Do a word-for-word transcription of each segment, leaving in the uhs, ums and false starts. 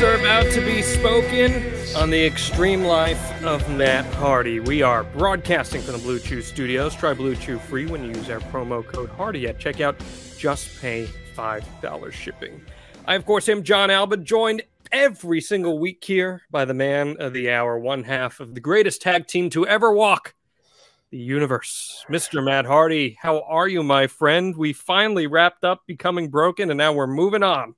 words are about to be spoken on the extreme life of Matt Hardy. We are broadcasting from the Blue Chew studios. Try Blue Chew free when you use our promo code Hardy at checkout. Just pay five dollars shipping. I, of course, am Jon Alba, joined every single week here by the man of the hour, one half of the greatest tag team to ever walk the universe, Mister Matt Hardy. How are you, my friend? We finally wrapped up Becoming Broken, and now we're moving on.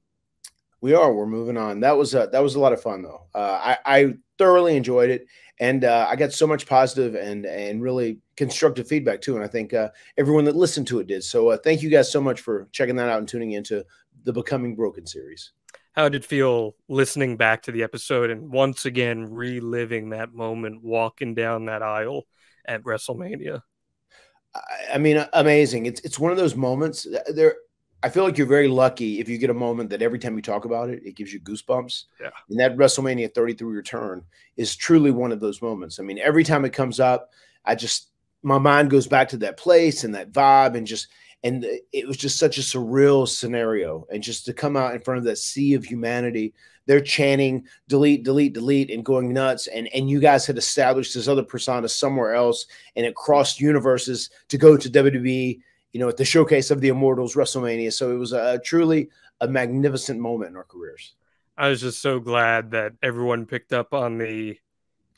We are. We're moving on. That was a, that was a lot of fun, though. Uh, I, I thoroughly enjoyed it, and uh, I got so much positive and and really constructive feedback too. And I think uh, everyone that listened to it did. So uh, thank you guys so much for checking that out and tuning into the Becoming Broken series. How did it feel listening back to the episode and once again reliving that moment, walking down that aisle at WrestleMania? I, I mean, amazing. It's it's one of those moments. There. I feel like you're very lucky if you get a moment that every time you talk about it, it gives you goosebumps. Yeah. And that WrestleMania thirty-three return is truly one of those moments. I mean, every time it comes up, I just, my mind goes back to that place and that vibe and just, and it was just such a surreal scenario. And just to come out in front of that sea of humanity, they're chanting, delete, delete, delete, and going nuts. And, and you guys had established this other persona somewhere else, and it crossed universes to go to W W E, you know, at the showcase of the Immortals, WrestleMania. So it was a, truly a magnificent moment in our careers. I was just so glad that everyone picked up on the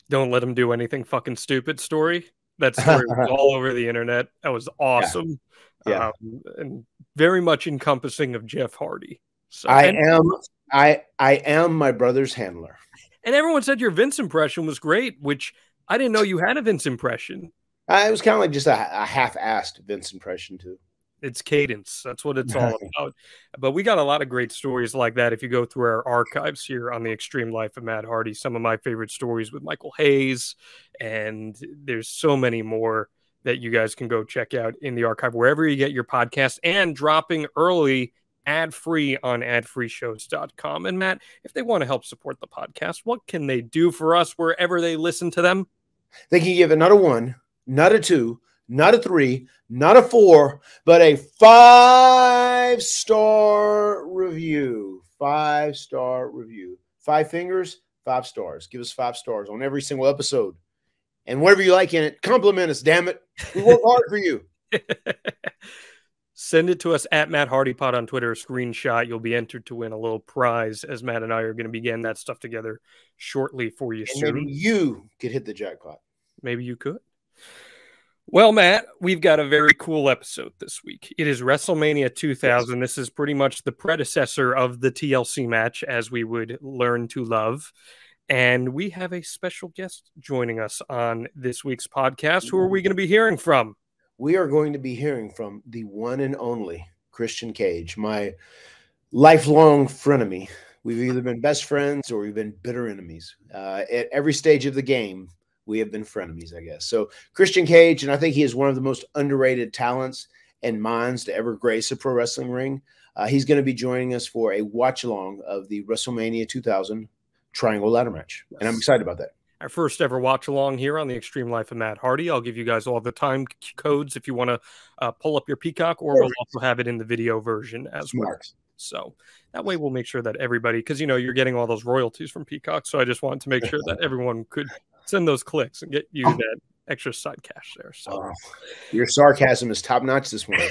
don't let them do anything fucking stupid story. That story was all over the internet. That was awesome. Yeah. Um, and very much encompassing of Jeff Hardy. So, I and, am I, I am my brother's handler. And everyone said your Vince impression was great, which I didn't know you had a Vince impression. I was kind of like just a, a half-assed Vince impression, too. It's cadence. That's what it's all about. But we got a lot of great stories like that. If you go through our archives here on the Extreme Life of Matt Hardy, some of my favorite stories with Michael Hayes, and there's so many more that you guys can go check out in the archive, wherever you get your podcast, and dropping early ad-free on ad free shows dot com. And, Matt, if they want to help support the podcast, what can they do for us wherever they listen to them? They can give another one. Not a two, not a three, not a four, but a five-star review. Five-star review. Five fingers, five stars. Give us five stars on every single episode. And whatever you like in it, compliment us, damn it. We work hard for you. Send it to us at Matt Hardy Pod on Twitter, a screenshot. You'll be entered to win a little prize, as Matt and I are going to be getting that stuff together shortly for you soon. Maybe you could hit the jackpot. Maybe you could. Well, Matt, we've got a very cool episode this week. It is WrestleMania two thousand. This is pretty much the predecessor of the T L C match, as we would learn to love. And we have a special guest joining us on this week's podcast. Who are we going to be hearing from? We are going to be hearing from the one and only Christian Cage, my lifelong frenemy. We've either been best friends or we've been bitter enemies. Uh, at every stage of the game, we have been frenemies, I guess. So Christian Cage, and I think he is one of the most underrated talents and minds to ever grace a pro wrestling ring. Uh, he's going to be joining us for a watch-along of the WrestleMania two thousand Triangle Ladder Match, yes. And I'm excited about that. Our first ever watch-along here on the Extreme Life of Matt Hardy. I'll give you guys all the time codes if you want to uh, pull up your Peacock, or we'll also have it in the video version as Smart. well. So that way we'll make sure that everybody, because, you know, you're getting all those royalties from Peacock, so I just wanted to make sure that everyone could send those clicks and get you that extra side cash there. So oh, your sarcasm is top notch this morning.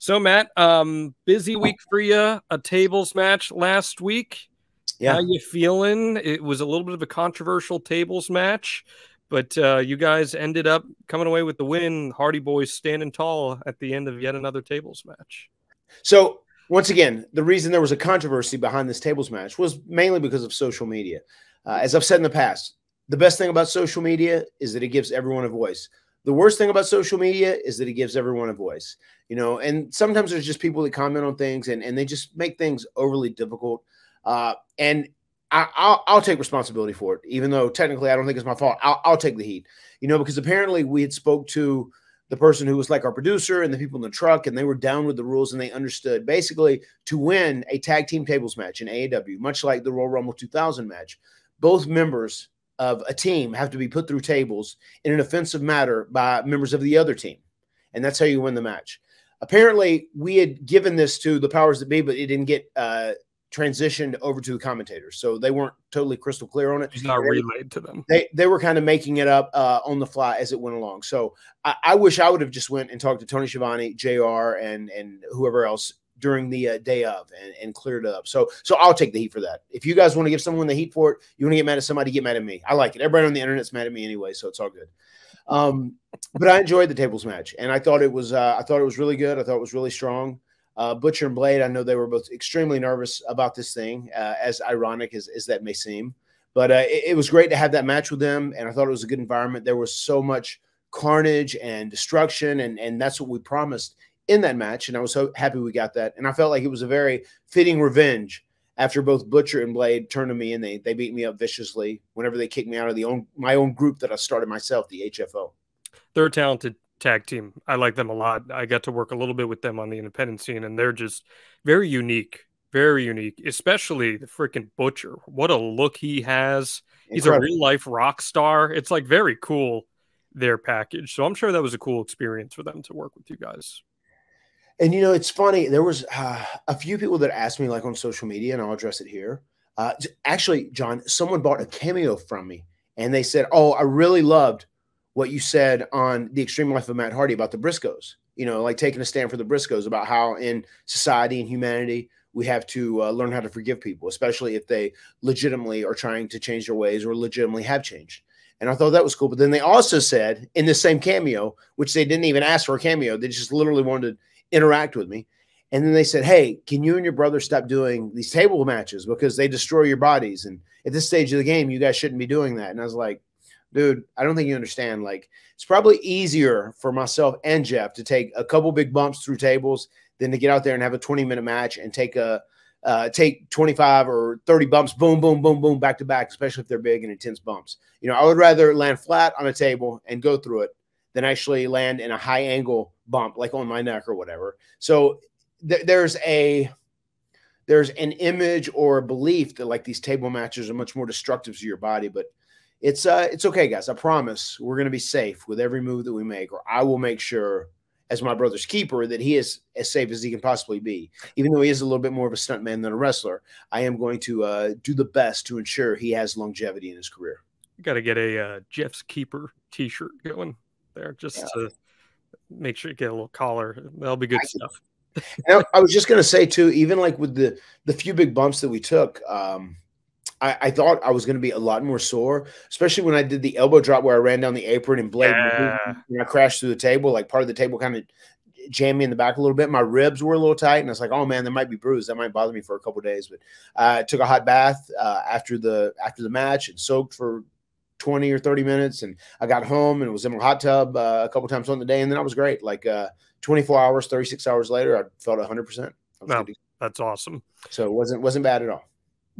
So, Matt, um, busy week for you. A tables match last week. Yeah. How you feeling? It was a little bit of a controversial tables match, but uh, you guys ended up coming away with the win. Hardy Boys standing tall at the end of yet another tables match. So once again, the reason there was a controversy behind this tables match was mainly because of social media. Uh, as I've said in the past, the best thing about social media is that it gives everyone a voice. The worst thing about social media is that it gives everyone a voice, you know, and sometimes there's just people that comment on things and, and they just make things overly difficult. Uh, and I, I'll, I'll take responsibility for it, even though technically I don't think it's my fault. I'll, I'll take the heat, you know, because apparently we had spoke to the person who was like our producer and the people in the truck, and they were down with the rules and they understood basically to win a tag team tables match in A E W, much like the Royal Rumble two thousand match. Both members of a team have to be put through tables in an offensive manner by members of the other team. And that's how you win the match. Apparently, we had given this to the powers that be, but it didn't get uh, transitioned over to the commentators. So they weren't totally crystal clear on it. It's not they, relayed to them. They, they were kind of making it up uh, on the fly as it went along. So I, I wish I would have just went and talked to Tony Schiavone, J R, and, and whoever else during the uh, day of and, and cleared it up. So, so I'll take the heat for that. If you guys want to give someone the heat for it, you want to get mad at somebody, get mad at me. I like it. Everybody on the internet's mad at me anyway, so it's all good. Um, but I enjoyed the tables match, and I thought it was, uh, I thought it was really good. I thought it was really strong. Uh, Butcher and Blade, I know they were both extremely nervous about this thing, uh, as ironic as, as that may seem. But uh, it, it was great to have that match with them, and I thought it was a good environment. There was so much carnage and destruction, and, and that's what we promised in that match, and I was so happy we got that. And I felt like it was a very fitting revenge after both Butcher and Blade turned to me, and they, they beat me up viciously whenever they kicked me out of the own, my own group that I started myself, the H F O. They're a talented tag team. I like them a lot. I got to work a little bit with them on the independent scene, and they're just very unique, very unique, especially the freaking Butcher. What a look he has. Incredible. He's a real-life rock star. It's like very cool, their package. So I'm sure that was a cool experience for them to work with you guys. And, you know, it's funny. There was uh, a few people that asked me, like, on social media, and I'll address it here. Uh, actually, John, someone bought a cameo from me, and they said, oh, I really loved what you said on The Extreme Life of Matt Hardy about the Briscoes, you know, like taking a stand for the Briscoes, about how in society and humanity we have to uh, learn how to forgive people, especially if they legitimately are trying to change their ways or legitimately have changed. And I thought that was cool. But then they also said in the same cameo, which they didn't even ask for a cameo, they just literally wanted to interact with me. And then they said, hey, can you and your brother stop doing these table matches because they destroy your bodies? And at this stage of the game, you guys shouldn't be doing that. And I was like, dude, I don't think you understand. Like, it's probably easier for myself and Jeff to take a couple big bumps through tables than to get out there and have a twenty minute match and take a uh, take twenty-five or thirty bumps, boom, boom, boom, boom, back to back, especially if they're big and intense bumps. You know, I would rather land flat on a table and go through it than actually land in a high angle bump, like on my neck or whatever. So th there's a there's an image or a belief that like these table matches are much more destructive to your body, but it's uh it's okay, guys. I promise we're gonna be safe with every move that we make, or I will make sure, as my brother's keeper, that he is as safe as he can possibly be. Even though he is a little bit more of a stuntman than a wrestler, I am going to uh, do the best to ensure he has longevity in his career. You got to get a uh, Jeff's Keeper T-shirt going there, just yeah. to make sure you get a little collar. That'll be good I stuff. And I was just gonna say too, even like with the the few big bumps that we took. Um, I, I thought I was going to be a lot more sore, especially when I did the elbow drop where I ran down the apron and Blade yeah. and I crashed through the table. Like part of the table kind of jammed me in the back a little bit. My ribs were a little tight, and I was like, "Oh man, there might be bruised. That might bother me for a couple of days." But I took a hot bath uh, after the after the match and soaked for twenty or thirty minutes, and I got home and was in my hot tub uh, a couple times on the day, and then I was great. Like uh, twenty-four hours, thirty-six hours later, I felt one hundred percent. Wow, that's awesome. So it wasn't wasn't bad at all.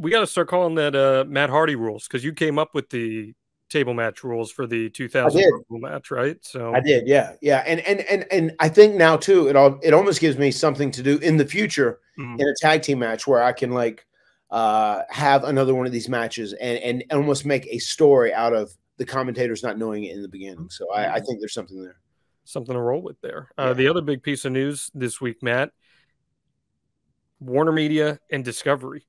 We got to start calling that uh, Matt Hardy rules, because you came up with the table match rules for the two thousand match, right? So I did, yeah, yeah, and and and and I think now too, it all it almost gives me something to do in the future mm-hmm. in a tag team match where I can like uh, have another one of these matches and and almost make a story out of the commentators not knowing it in the beginning. So mm-hmm. I, I think there's something there, something to roll with there. Uh, yeah. The other big piece of news this week, Matt, Warner Media and Discovery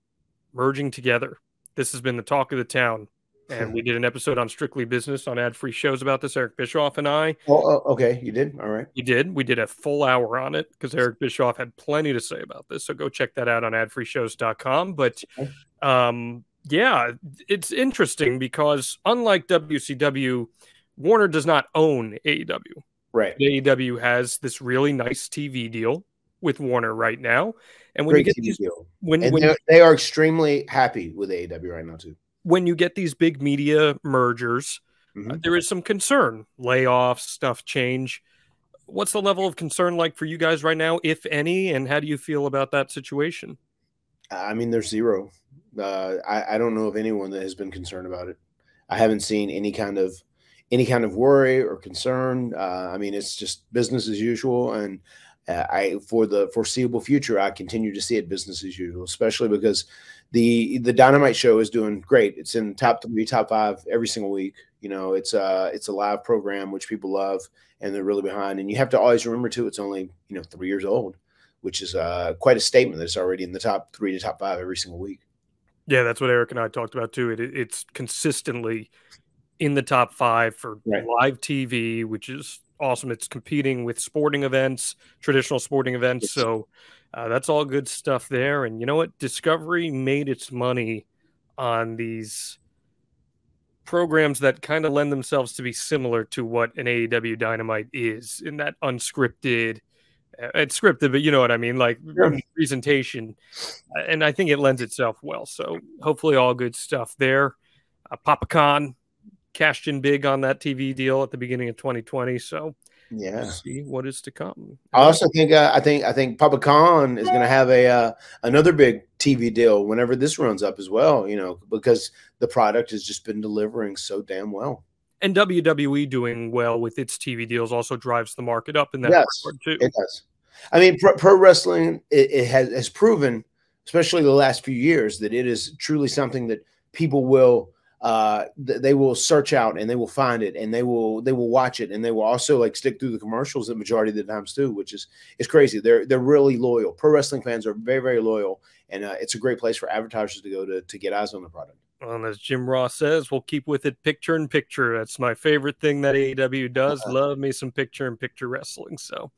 merging together. This has been the talk of the town, and we did an episode on Strictly Business on ad-free shows about this. Eric Bischoff and I. Oh, okay. You did? All right. You did. We did a full hour on it because Eric Bischoff had plenty to say about this. So go check that out on ad free shows dot com. But um, yeah, it's interesting because unlike W C W, Warner does not own A E W. Right. A E W has this really nice T V deal with Warner right now. And when Great you get these, when, and when they are extremely happy with A E W right now too. When you get these big media mergers, mm-hmm. uh, there is some concern, layoffs, stuff change. What's the level of concern like for you guys right now, if any, and how do you feel about that situation? I mean, there's zero. Uh, I, I don't know of anyone that has been concerned about it. I haven't seen any kind of any kind of worry or concern. Uh, I mean, it's just business as usual, and Uh, I, for the foreseeable future, I continue to see it business as usual, especially because the the Dynamite show is doing great. It's in top three, top five every single week. You know, it's a, it's a live program, which people love, and they're really behind. And you have to always remember, too, it's only, you know, three years old. which is uh, quite a statement that it's already in the top three to top five every single week. Yeah, that's what Eric and I talked about too. It, it's consistently in the top five for right. live T V, which is awesome. It's competing with sporting events, traditional sporting events. Yes. So uh, that's all good stuff there. And you know what? Discovery made its money on these programs that kind of lend themselves to be similar to what an A E W Dynamite is, in that unscripted, it's scripted, but you know what I mean? Like yeah. presentation. And I think it lends itself well. So hopefully all good stuff there. Uh, Papa Khan cashed in big on that T V deal at the beginning of twenty twenty. So yeah, we'll see what is to come. I also think, uh, I think, I think Papa Khan is going to have a, uh, another big T V deal whenever this runs up as well, you know, because the product has just been delivering so damn well. And W W E doing well with its T V deals also drives the market up in that yes, regard too. It does. I mean, pro, pro wrestling it, it has, has proven, especially the last few years, that it is truly something that people will uh, th they will search out, and they will find it, and they will they will watch it, and they will also like stick through the commercials the majority of the times too, which is it's crazy. They're they're really loyal. Pro wrestling fans are very very loyal, and uh, it's a great place for advertisers to go to to get eyes on the product. And as Jim Ross says, we'll keep with it picture in picture. That's my favorite thing that A E W does. Uh-huh. Love me some picture in picture wrestling. So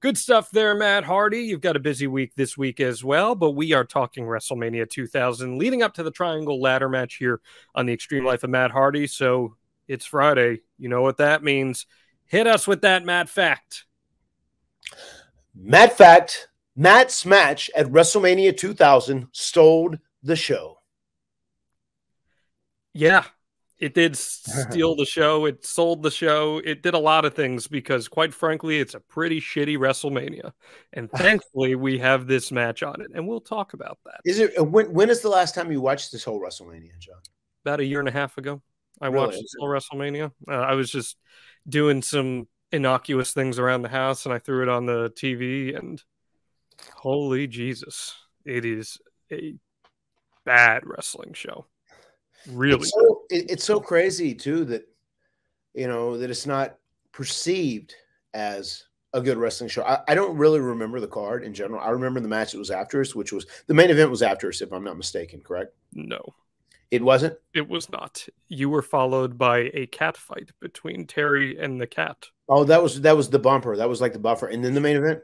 good stuff there, Matt Hardy. You've got a busy week this week as well, but we are talking WrestleMania two thousand leading up to the Triangle Ladder Match here on the Extreme Life of Matt Hardy. So it's Friday. You know what that means. Hit us with that Matt Fact. Matt Fact, Matt's match at WrestleMania two thousand stole the show. Yeah, it did steal the show. It sold the show. It did a lot of things because, quite frankly, it's a pretty shitty WrestleMania. And thankfully, we have this match on it, and we'll talk about that. Is it when? When is the last time you watched this whole WrestleMania, John? About a year and a half ago, I really? watched this whole WrestleMania. Uh, I was just doing some innocuous things around the house, and I threw it on the T V. And holy Jesus, it is a bad wrestling show. Really, it's so, it, it's so crazy too that you know that it's not perceived as a good wrestling show. I, I don't really remember the card in general. I remember the match that was after us, which was the main event was after us, if I'm not mistaken. Correct? No, it wasn't. It was not. You were followed by a cat fight between Terry and the cat. Oh, that was that was the bumper. That was like the buffer, and then the main event.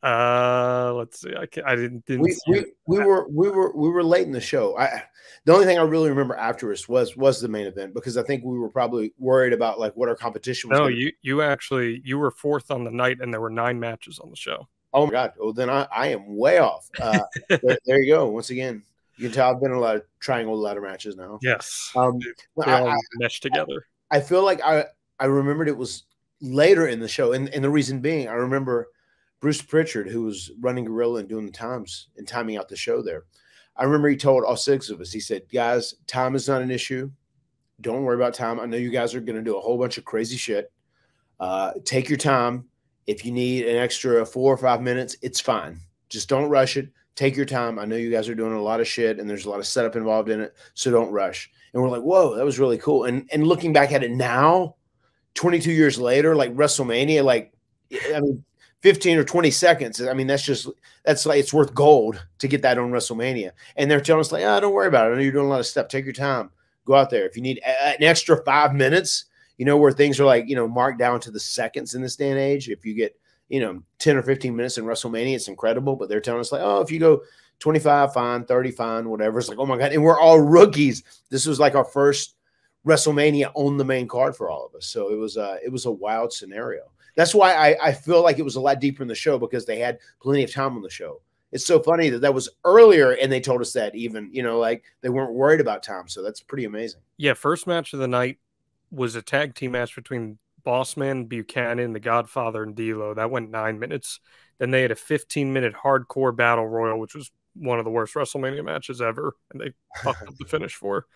Uh, let's see. I, can't, I didn't. didn't we we, we were we were we were late in the show. I the only thing I really remember after us was was the main event because I think we were probably worried about like what our competition was. No, you you actually you were fourth on the night, and there were nine matches on the show. Oh my God! Well, then I I am way off. Uh, there, there you go. Once again, you can tell I've been in a lot of triangle ladder matches now. Yes, um, they I, all I, meshed together. I, I feel like I I remembered it was later in the show, and and the reason being I remember Bruce Pritchard, who was running Gorilla and doing the times and timing out the show there. I remember he told all six of us, he said, guys, time is not an issue. Don't worry about time. I know you guys are going to do a whole bunch of crazy shit. Uh, take your time. If you need an extra four or five minutes, it's fine. Just don't rush it. Take your time. I know you guys are doing a lot of shit and there's a lot of setup involved in it, so don't rush. And we're like, whoa, that was really cool. And, and looking back at it now, twenty-two years later, like WrestleMania, like, I mean, fifteen or twenty seconds. I mean, that's just, that's like, it's worth gold to get that on WrestleMania. And they're telling us like, oh, don't worry about it. I know you're doing a lot of stuff. Take your time. Go out there. If you need an extra five minutes, you know, where things are like, you know, marked down to the seconds in this day and age. If you get, you know, ten or fifteen minutes in WrestleMania, it's incredible. But they're telling us like, oh, if you go twenty-five, fine, thirty, fine, whatever. It's like, oh my God. And we're all rookies. This was like our first WrestleMania on the main card for all of us. So it was, uh, it was a wild scenario. That's why I, I feel like it was a lot deeper in the show because they had plenty of time on the show. It's so funny that that was earlier and they told us that even, you know, like they weren't worried about time. So that's pretty amazing. Yeah. First match of the night was a tag team match between Bossman, Buchanan, The Godfather, and D-Lo. That went nine minutes. Then they had a fifteen minute hardcore battle royal, which was one of the worst WrestleMania matches ever. And they fucked up the finish for.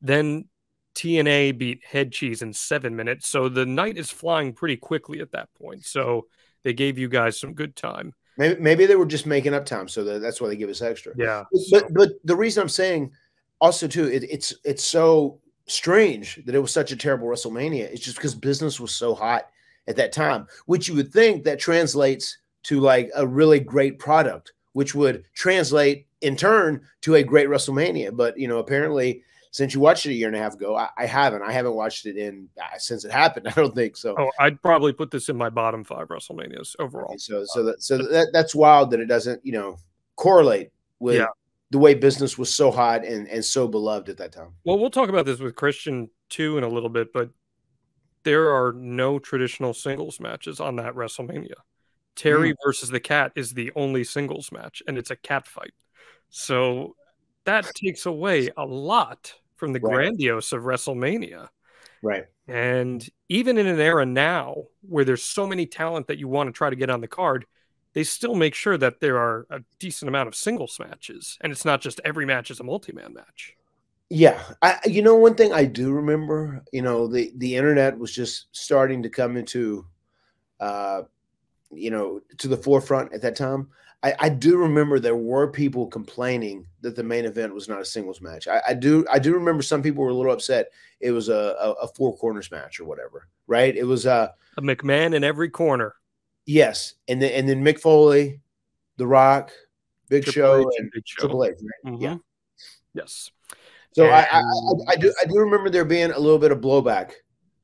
Then T N A beat Head Cheese in seven minutes. So the night is flying pretty quickly at that point. So they gave you guys some good time. Maybe, maybe they were just making up time. So that's why they give us extra. Yeah. But, so. but the reason I'm saying also too, it, it's, it's so strange that it was such a terrible WrestleMania. It's just because business was so hot at that time, which you would think that translates to like a really great product, which would translate in turn to a great WrestleMania. But, you know, apparently since you watched it a year and a half ago, I, I haven't, I haven't watched it in uh, since it happened. I don't think so. Oh, I'd probably put this in my bottom five WrestleManias overall. So, so that, so that, that's wild that it doesn't, you know, correlate with yeah. the way business was so hot and, and so beloved at that time. Well, we'll talk about this with Christian too in a little bit, but there are no traditional singles matches on that WrestleMania. Terry mm. versus the Cat is the only singles match, and it's a cat fight. So that takes away a lot from the right. grandiose of WrestleMania. Right. And even in an era now where there's so many talent that you want to try to get on the card, they still make sure that there are a decent amount of singles matches. And it's not just every match is a multi-man match. Yeah. I, you know, one thing I do remember, you know, the, the internet was just starting to come into, uh, you know, to the forefront at that time. I, I do remember there were people complaining that the main event was not a singles match. I, I do I do remember some people were a little upset it was a, a, a four corners match or whatever, right? It was a, a McMahon in every corner. Yes, and then and then Mick Foley, The Rock, Big Show, and Triple H. Right? Mm-hmm. Yeah, yes. So and... I, I I do I do remember there being a little bit of blowback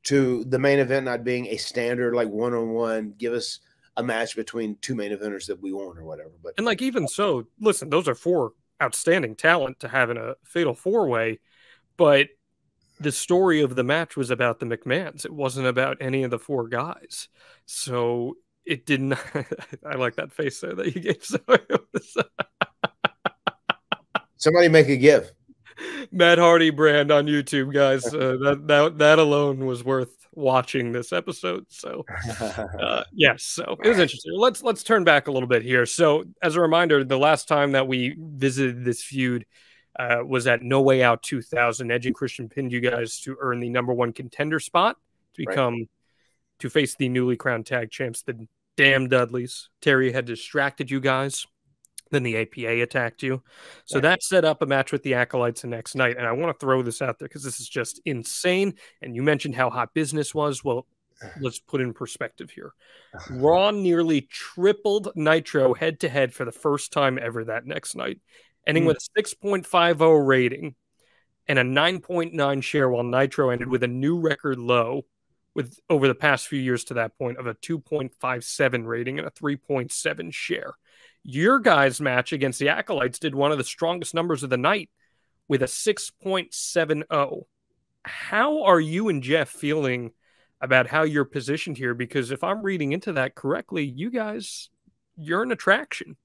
to the main event not being a standard like one on one. Give us a match between two main eventers that we want or whatever. But and like, even so, listen, those are four outstanding talent to have in a fatal four way, but the story of the match was about the McMahons. It wasn't about any of the four guys. So it didn't, I like that face there that you gave. So was... Somebody make a gif. Matt Hardy brand on YouTube, guys. Uh, that, that, that alone was worth watching this episode. So uh yes, so it was interesting. Let's let's turn back a little bit here. So as a reminder, the last time that we visited this feud uh was at No Way Out two thousand. Edge and Christian pinned you guys to earn the number one contender spot to become right. to face the newly crowned tag champs, the Damn Dudleys. Terry had distracted you guys, then the A P A attacked you. So yeah. that set up a match with the Acolytes the next night. And I want to throw this out there because this is just insane. And you mentioned how hot business was. Well, let's put in perspective here. Raw nearly tripled Nitro head-to-head for the first time ever that next night, ending mm. with a six point five oh rating and a nine point nine share, while Nitro ended with a new record low with over the past few years to that point of a two point five seven rating and a three point seven share. Your guys' match against the Acolytes did one of the strongest numbers of the night with a six point seven oh. How are you and Jeff feeling about how you're positioned here? Because if I'm reading into that correctly, you guys, you're an attraction.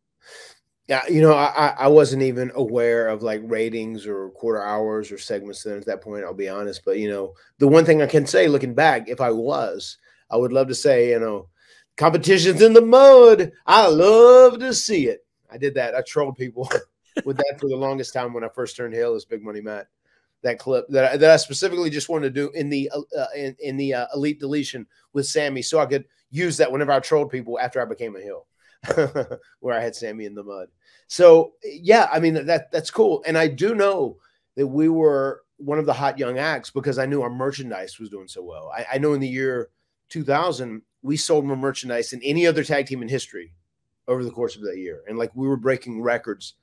Yeah, you know, I, I wasn't even aware of like ratings or quarter hours or segments then at that point, I'll be honest. But, you know, the one thing I can say looking back, if I was, I would love to say, you know, competition's in the mud. I love to see it. I did that. I trolled people with that for the longest time when I first turned heel as Big Money Matt. That clip that I, that I specifically just wanted to do in the uh, in, in the uh, elite deletion with Sammy, so I could use that whenever I trolled people after I became a heel, where I had Sammy in the mud. So yeah, I mean that that's cool, and I do know that we were one of the hot young acts because I knew our merchandise was doing so well. I, I know in the year two thousand. We sold more merchandise than any other tag team in history over the course of that year. And like, we were breaking records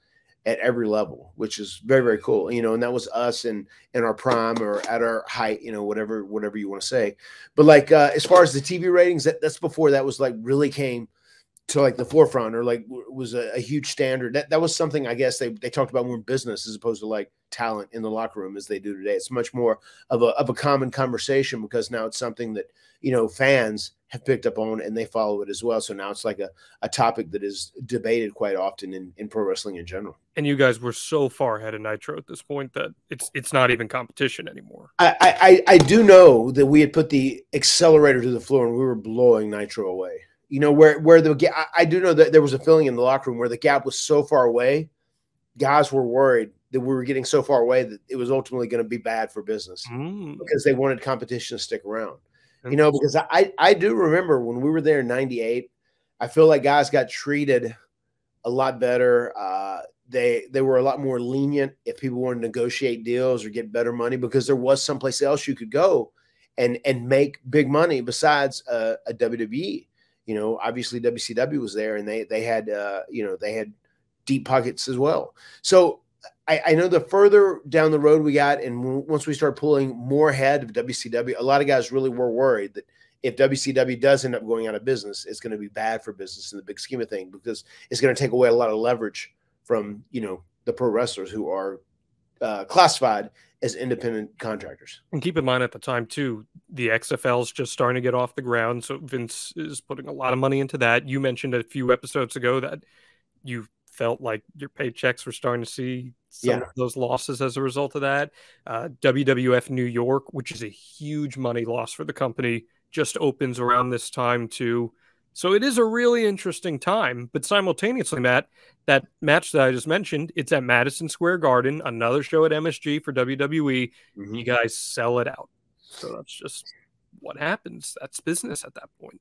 at every level, which is very, very cool. You know, and that was us in, in our prime or at our height, you know, whatever, whatever you want to say. But like, uh, as far as the T V ratings, that, that's before that was like really came to like the forefront or like was a, a huge standard. That, that was something, I guess they, they talked about more business as opposed to like talent in the locker room as they do today. It's much more of a, of a common conversation because now it's something that, you know, fans have picked up on and they follow it as well. So now it's like a, a topic that is debated quite often in, in pro wrestling in general. And you guys were so far ahead of Nitro at this point that it's it's not even competition anymore. I, I, I do know that we had put the accelerator to the floor and we were blowing Nitro away. You know, where, where the I do know that there was a feeling in the locker room where the gap was so far away, guys were worried that we were getting so far away that it was ultimately going to be bad for business mm. because they wanted competition to stick around. You know, because I, I do remember when we were there in ninety-eight, I feel like guys got treated a lot better. Uh, they they were a lot more lenient if people wanted to negotiate deals or get better money because there was someplace else you could go and, and make big money besides uh, a W W E. you know, obviously W C W was there, and they they had uh, you know, they had deep pockets as well. So I, I know the further down the road we got, and once we start pulling more ahead of W C W, a lot of guys really were worried that if W C W does end up going out of business, it's going to be bad for business in the big scheme of things, because it's going to take away a lot of leverage from, you know, the pro wrestlers who are uh, classified as independent contractors. And keep in mind at the time too, the X F L's just starting to get off the ground. So Vince is putting a lot of money into that. You mentioned a few episodes ago that you felt like your paychecks were starting to see some yeah. of those losses as a result of that. Uh, W W F New York, which is a huge money loss for the company, just opens around this time too. So it is a really interesting time, but simultaneously, Matt, that match that I just mentioned, it's at Madison Square Garden, another show at M S G for W W E. Mm-hmm. You guys sell it out. So that's just what happens. That's business at that point.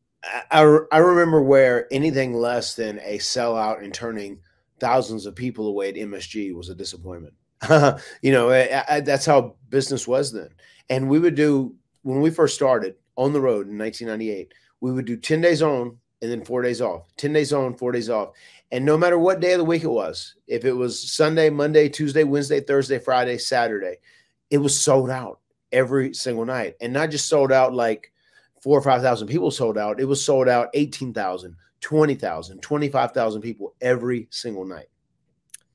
I, I remember where anything less than a sellout and turning thousands of people away at M S G was a disappointment. You know, I, I, that's how business was then. And we would do, when we first started, on the road in nineteen ninety-eight, we would do ten days on and then four days off, ten days on, four days off. And no matter what day of the week it was, if it was Sunday, Monday, Tuesday, Wednesday, Thursday, Friday, Saturday, it was sold out every single night. And not just sold out like four or five thousand people sold out. It was sold out eighteen thousand, twenty thousand, twenty-five thousand people every single night.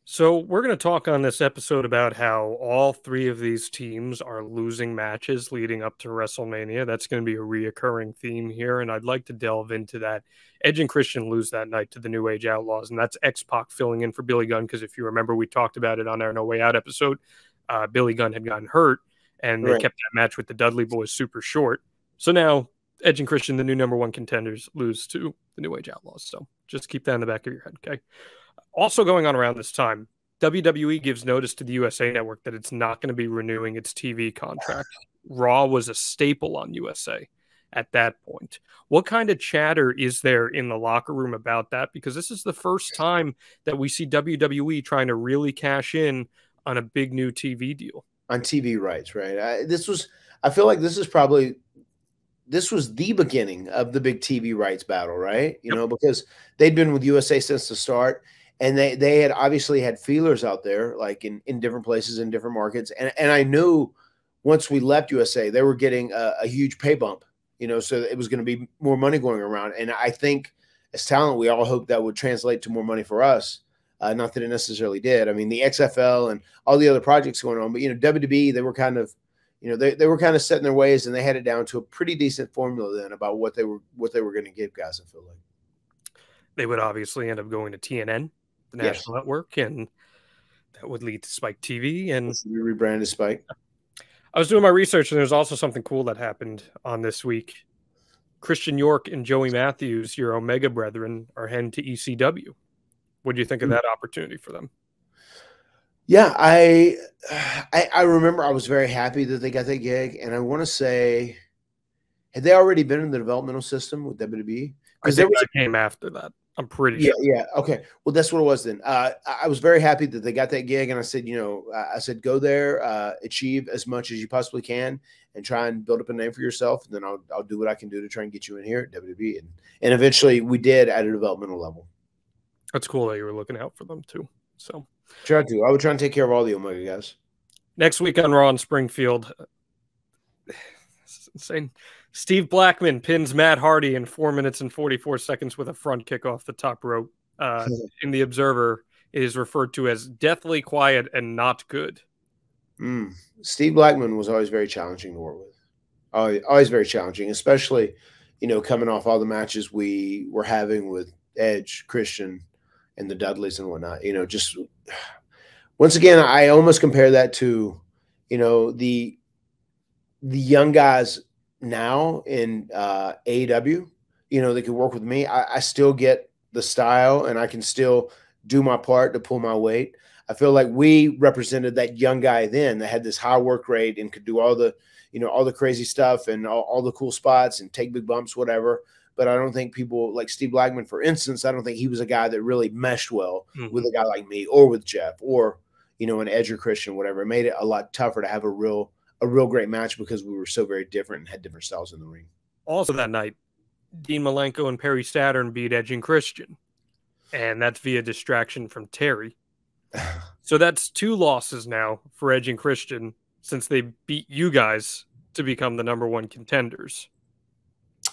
So we're going to talk on this episode about how all three of these teams are losing matches leading up to WrestleMania. That's going to be a reoccurring theme here, and I'd like to delve into that. Edge and Christian lose that night to the New Age Outlaws, and that's X-Pac filling in for Billy Gunn, because if you remember, we talked about it on our No Way Out episode. Uh, Billy Gunn had gotten hurt, and right. they kept that match with the Dudley Boyz super short. So now Edge and Christian, the new number one contenders, lose to the New Age Outlaws. So just keep that in the back of your head, okay? Also going on around this time, W W E gives notice to the U S A Network that it's not going to be renewing its T V contract. Raw was a staple on U S A at that point. What kind of chatter is there in the locker room about that? Because this is the first time that we see W W E trying to really cash in on a big new T V deal. On T V rights, right? I, this was, I feel like this is probably... this was the beginning of the big T V rights battle, right? You know, because they'd been with U S A since the start, and they, they had obviously had feelers out there, like in, in different places, in different markets. And, and I knew once we left U S A, they were getting a, a huge pay bump, you know, so it was going to be more money going around. And I think as talent, we all hoped that would translate to more money for us. Uh, not that it necessarily did. I mean, the X F L and all the other projects going on, but, you know, W W E, they were kind of, You know, they, they were kind of set in their ways, and they had it down to a pretty decent formula then about what they were what they were going to give guys, I feel like. They would obviously end up going to T N N, the yes. national network, and that would lead to Spike T V. And we rebranded Spike. I was doing my research, and there's also something cool that happened on this week. Christian York and Joey Matthews, your Omega brethren, are heading to E C W. What do you think mm-hmm. of that opportunity for them? Yeah, I, I I remember I was very happy that they got that gig, and I want to say, had they already been in the developmental system with W W E? Because they came after that. I'm pretty yeah, sure. Yeah, okay. Well, that's what it was then. Uh, I was very happy that they got that gig, and I said, you know, I said, go there, uh, achieve as much as you possibly can, and try and build up a name for yourself, and then I'll I'll do what I can do to try and get you in here at W W E, and and eventually we did at a developmental level. That's cool that you were looking out for them too. So. Try to. I would try and take care of all the Omega guys. Next week on Raw in Springfield, it's insane. Steve Blackman pins Matt Hardy in four minutes and forty-four seconds with a front kick off the top rope. Uh, in the Observer, it is referred to as deathly quiet and not good. Mm. Steve Blackman was always very challenging to work with. Always, always very challenging, especially, you know, coming off all the matches we were having with Edge, Christian, and the Dudleys and whatnot. You know, just once again, I almost compare that to, you know, the the young guys now in uh, A E W, you know, they could work with me. I, I still get the style, and I can still do my part to pull my weight. I feel like we represented that young guy then that had this high work rate and could do all the, you know, all the crazy stuff and all, all the cool spots and take big bumps, whatever. But I don't think people like Steve Blackman, for instance, I don't think he was a guy that really meshed well mm-hmm. with a guy like me or with Jeff or, you know, an Edge or Christian, whatever. It made it a lot tougher to have a real, a real great match because we were so very different and had different styles in the ring. Also that night, Dean Malenko and Perry Saturn beat Edge and Christian. And that's via distraction from Terry. So that's two losses now for Edge and Christian since they beat you guys to become the number one contenders.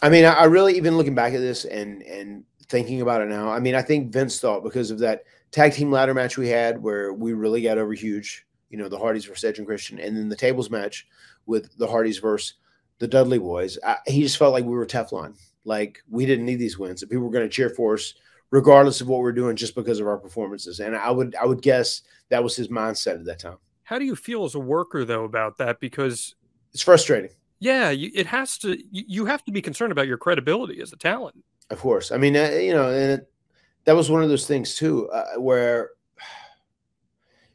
I mean, I really, even looking back at this and and thinking about it now, I mean, I think Vince thought because of that tag team ladder match we had where we really got over huge, you know, the Hardys versus Edge and Christian, and then the tables match with the Hardys versus the Dudley Boyz. I, he just felt like we were Teflon. Like, we didn't need these wins. That people were going to cheer for us regardless of what we're doing just because of our performances. And I would I would guess that was his mindset at that time. How do you feel as a worker, though, about that? Because it's frustrating. Yeah, you, it has to. You, you have to be concerned about your credibility as a talent. Of course. I mean, uh, you know, and it, that was one of those things, too, uh, where,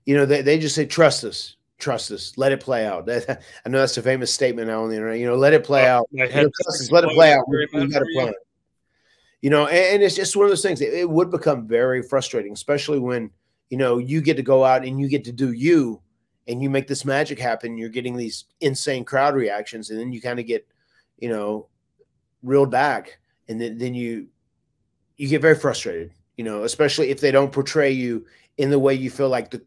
you know, they, they just say, trust us. Trust us. Let it play out. That, I know that's a famous statement now on the internet. You know, let it play oh, out. You know, us, let it play out. We got to play it. You know, and, and it's just one of those things. It, it would become very frustrating, especially when, you know, you get to go out and you get to do you and you make this magic happen. You're getting these insane crowd reactions, and then you kind of get, you know, reeled back. And then, then you you get very frustrated, you know, especially if they don't portray you in the way you feel like the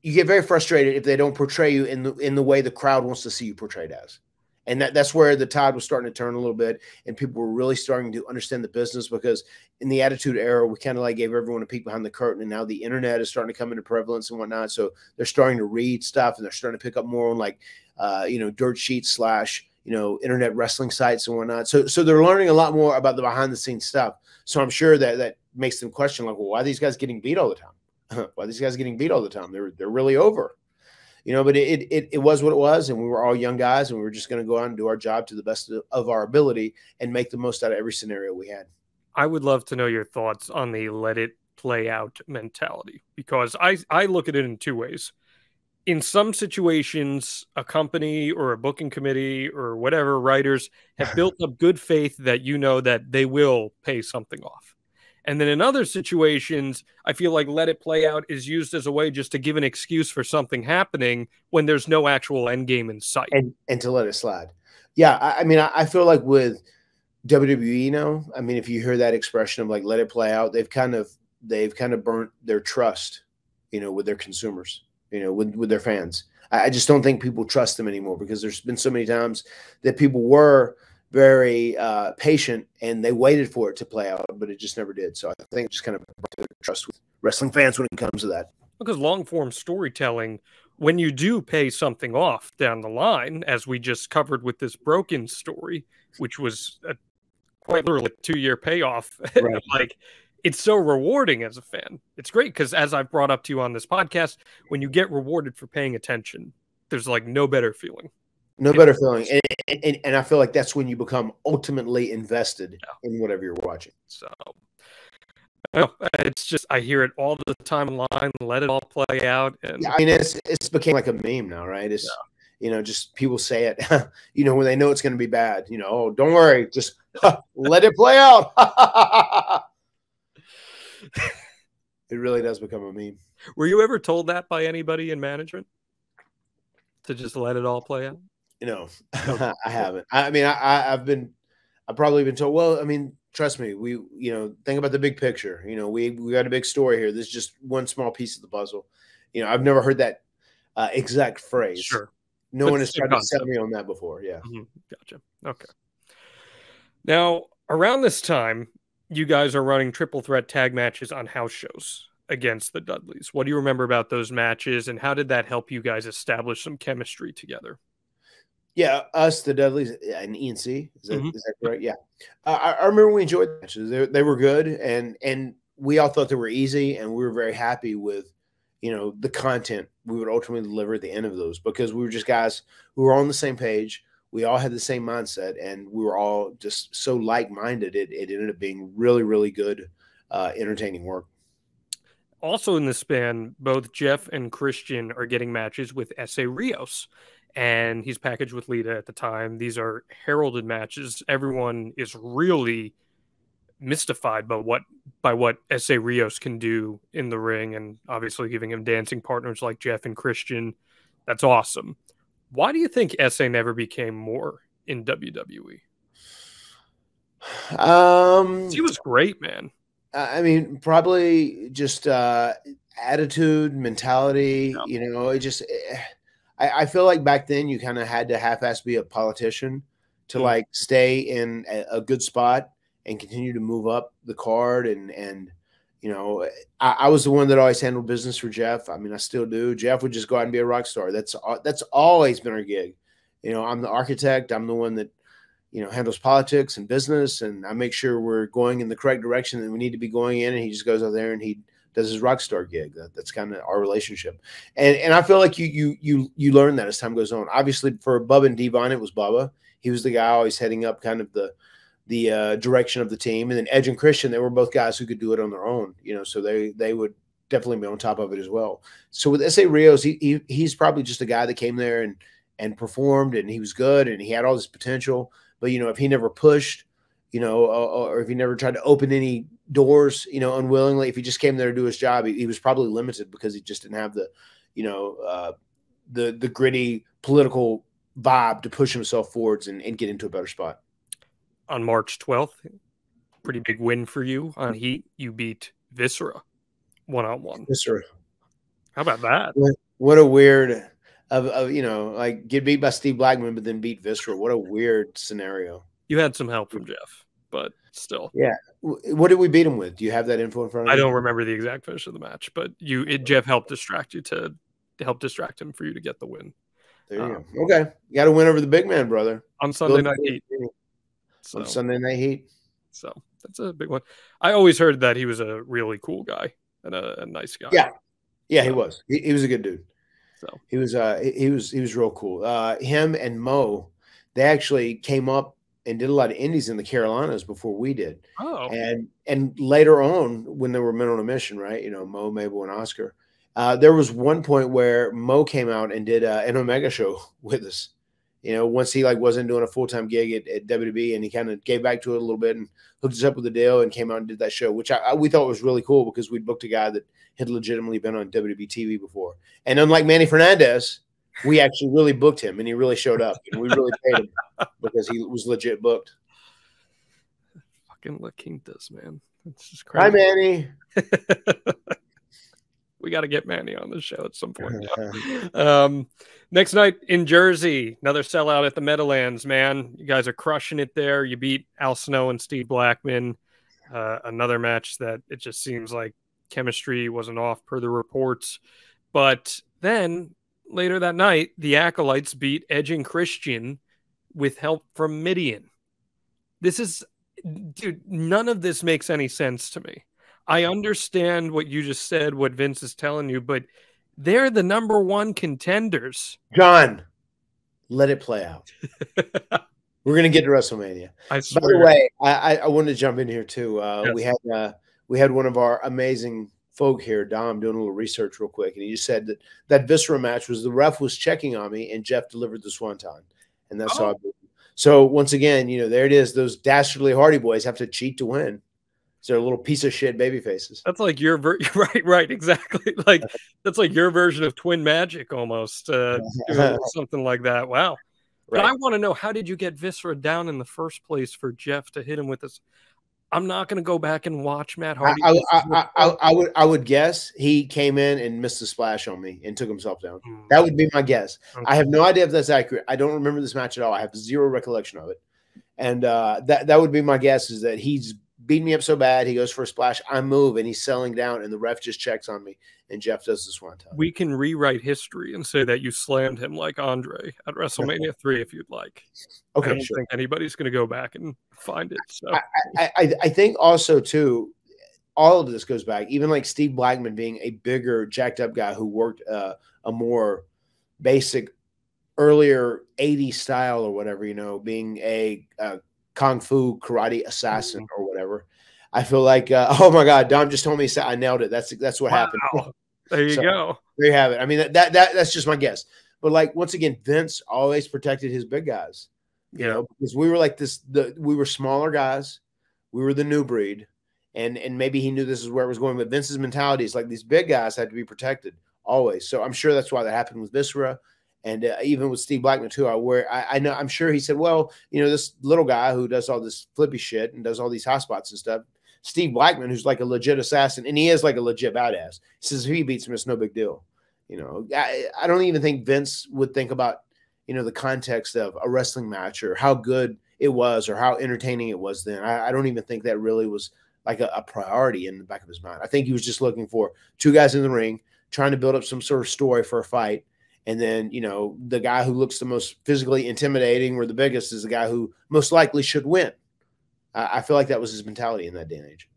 you get very frustrated if they don't portray you in the in the way the crowd wants to see you portrayed as. And that, that's where the tide was starting to turn a little bit, and people were really starting to understand the business, because in the Attitude Era, we kind of like gave everyone a peek behind the curtain, and now the internet is starting to come into prevalence and whatnot. So they're starting to read stuff, and they're starting to pick up more on, like, uh, you know, dirt sheets slash, you know, internet wrestling sites and whatnot. So so they're learning a lot more about the behind-the-scenes stuff. So I'm sure that that makes them question, like, well, why are these guys getting beat all the time? Why are these guys getting beat all the time? They're, they're really over. You know, but it, it it was what it was, and we were all young guys, and we were just going to go out and do our job to the best of our ability and make the most out of every scenario we had. I would love to know your thoughts on the let it play out mentality, because I, I look at it in two ways. In some situations, a company or a booking committee or whatever, writers have built up good faith that, you know, that they will pay something off. And then in other situations, I feel like let it play out is used as a way just to give an excuse for something happening when there's no actual end game in sight. And, and to let it slide. Yeah, I, I mean, I, I feel like with W W E now, I mean, if you hear that expression of like let it play out, they've kind of they've kind of burnt their trust, you know, with their consumers, you know, with, with their fans. I, I just don't think people trust them anymore, because there's been so many times that people were – very uh, patient, and they waited for it to play out, but it just never did. So I think just kind of trust with wrestling fans when it comes to that. Because long-form storytelling, when you do pay something off down the line, as we just covered with this Broken story, which was a, quite literally a two-year payoff, right. Like, it's so rewarding as a fan. It's great because, as I've brought up to you on this podcast, when you get rewarded for paying attention, there's like no better feeling. No better feeling. And, and, and I feel like that's when you become ultimately invested yeah. in whatever you're watching. So no, it's just, I hear it all the time online, let it all play out. And yeah, I mean, it's, it's became like a meme now, right? It's, yeah. you know, just people say it, you know, when they know it's going to be bad, you know, oh, don't worry, just let it play out. It really does become a meme. Were you ever told that by anybody in management? To just let it all play out? You know, I haven't. I mean, I, I've been, I've probably been told, well, I mean, trust me, we, you know, think about the big picture. You know, we, we got a big story here. This is just one small piece of the puzzle. You know, I've never heard that uh, exact phrase. Sure. No one has tried to sell me on that before. Yeah. Mm-hmm. Gotcha. Okay. Now, around this time, you guys are running triple threat tag matches on house shows against the Dudleys. What do you remember about those matches, and how did that help you guys establish some chemistry together? Yeah, us, the Dudleys, and E N C. Is that, mm-hmm. is that correct? Yeah. Uh, I, I remember we enjoyed the matches. They, they were good, and and we all thought they were easy, and we were very happy with, you know, the content we would ultimately deliver at the end of those, because we were just guys who were on the same page. We all had the same mindset, and we were all just so like-minded. It, it ended up being really, really good, uh, entertaining work. Also in this span, both Jeff and Christian are getting matches with S A. Rios, and he's packaged with Lita at the time. These are heralded matches. Everyone is really mystified by what by what S A. Rios can do in the ring, and obviously giving him dancing partners like Jeff and Christian. That's awesome. Why do you think S A never became more in W W E? Um, he was great, man. I mean, probably just uh, attitude, mentality. Yep. You know, it just. It, I, I feel like back then you kind of had to half-ass be a politician to mm-hmm. like stay in a, a good spot and continue to move up the card. And and you know, I, I was the one that always handled business for Jeff. I mean, I still do. Jeff would just go out and be a rock star. That's that's always been our gig. You know, I'm the architect. I'm the one that, you know, handles politics and business, and I make sure we're going in the correct direction that we need to be going in. And he just goes out there and he does his rock star gig. That, that's kind of our relationship. And and I feel like you you you you learn that as time goes on. Obviously, for Bubba and Devon, it was Bubba. He was the guy always heading up kind of the the uh, direction of the team. And then Edge and Christian, they were both guys who could do it on their own. You know, so they they would definitely be on top of it as well. So with S A. Rios, he, he he's probably just a guy that came there and and performed, and he was good, and he had all this potential. But, you know, if he never pushed, you know, uh, or if he never tried to open any doors, you know, unwillingly, if he just came there to do his job, he, he was probably limited because he just didn't have the, you know, uh, the the gritty political vibe to push himself forwards and, and get into a better spot. On March twelfth, pretty big win for you on Heat. You beat Viscera one-on-one. Viscera. How about that? What, what a weird... Of, of you know, like get beat by Steve Blackman, but then beat Viscera. What a weird scenario. You had some help from Jeff, but still. Yeah. What did we beat him with? Do you have that info in front of you? I don't remember the exact finish of the match, but you, it, Jeff helped distract you to, to help distract him for you to get the win. There you um, go. Okay. You got to win over the big man, brother. On Sunday Night Heat. So, on Sunday Night Heat. So that's a big one. I always heard that he was a really cool guy and a, a nice guy. Yeah. Yeah, so, he was. He, he was a good dude. So he was, uh, he was, he was real cool. Uh, him and Mo, they actually came up and did a lot of indies in the Carolinas before we did. Oh, and and later on when they were Men on a Mission, right? You know, Mo, Mabel, and Oscar. Uh, there was one point where Mo came out and did uh, an Omega show with us. You know, once he like wasn't doing a full time gig at, at W W E, and he kind of gave back to it a little bit and hooked us up with a deal and came out and did that show, which I, I, we thought was really cool because we booked a guy that had legitimately been on W W E T V before. And unlike Manny Fernandez, we actually really booked him, and he really showed up, and we really paid him because he was legit booked. Fucking La Quintas, man. It's just crazy. Hi, Manny. We got to get Manny on the show at some point. um, next night in Jersey, another sellout at the Meadowlands, man. You guys are crushing it there. You beat Al Snow and Steve Blackman. Uh, another match that it just seems like chemistry wasn't off per the reports. But then later that night, the Acolytes beat Edge and Christian with help from Midian. This is, dude, none of this makes any sense to me. I understand what you just said, what Vince is telling you, but they're the number one contenders. John, let it play out. We're going to get to WrestleMania. I swear. By the way, I, I wanted to jump in here too. Uh, yes. We had uh, we had one of our amazing folk here, Dom, doing a little research real quick, and he just said that that Viscera match was the ref was checking on me, and Jeff delivered the Swanton, and that's oh. how I beat him. So once again, you know, there it is. Those dastardly Hardy Boys have to cheat to win. They're little piece of shit baby faces. That's like your ver right, right, exactly. Like that's like your version of Twin Magic, almost uh, something like that. Wow. Right. But I want to know, how did you get Viscera down in the first place for Jeff to hit him with this? I'm not going to go back and watch Matt Hardy. I, I, I, I, I would, I would guess he came in and missed the splash on me and took himself down. Mm. That would be my guess. Okay. I have no idea if that's accurate. I don't remember this match at all. I have zero recollection of it, and uh, that that would be my guess is that he's. Beat me up so bad, he goes for a splash. I move, and he's selling down, and the ref just checks on me, and Jeff does the Swanton. We can rewrite history and say that you slammed him like Andre at WrestleMania three, if you'd like. Okay, I don't sure. think anybody's going to go back and find it. So I, I, I, I think also too, all of this goes back. Even like Steve Blackman being a bigger, jacked up guy who worked uh, a more basic, earlier eighties style or whatever. You know, being a, a Kung Fu karate assassin or whatever. I feel like, uh, oh my God, Dom just told me I nailed it. That's that's what wow. happened. There you so, go. There you have it. I mean, that, that that that's just my guess. But like once again, Vince always protected his big guys. You yeah. know, because we were like this. The we were smaller guys. We were the new breed, and and maybe he knew this is where it was going. But Vince's mentality is like these big guys had to be protected always. So I'm sure that's why that happened with Viscera. And uh, even with Steve Blackman too, I where I, I know I'm sure he said, well, you know, this little guy who does all this flippy shit and does all these hot spots and stuff, Steve Blackman, who's like a legit assassin, and he is like a legit badass. He says if he beats him, it's no big deal. You know, I, I don't even think Vince would think about, you know, the context of a wrestling match or how good it was or how entertaining it was then. I, I don't even think that really was like a, a priority in the back of his mind. I think he was just looking for two guys in the ring, trying to build up some sort of story for a fight. And then, you know, the guy who looks the most physically intimidating or the biggest is the guy who most likely should win. I, I feel like that was his mentality in that day and age.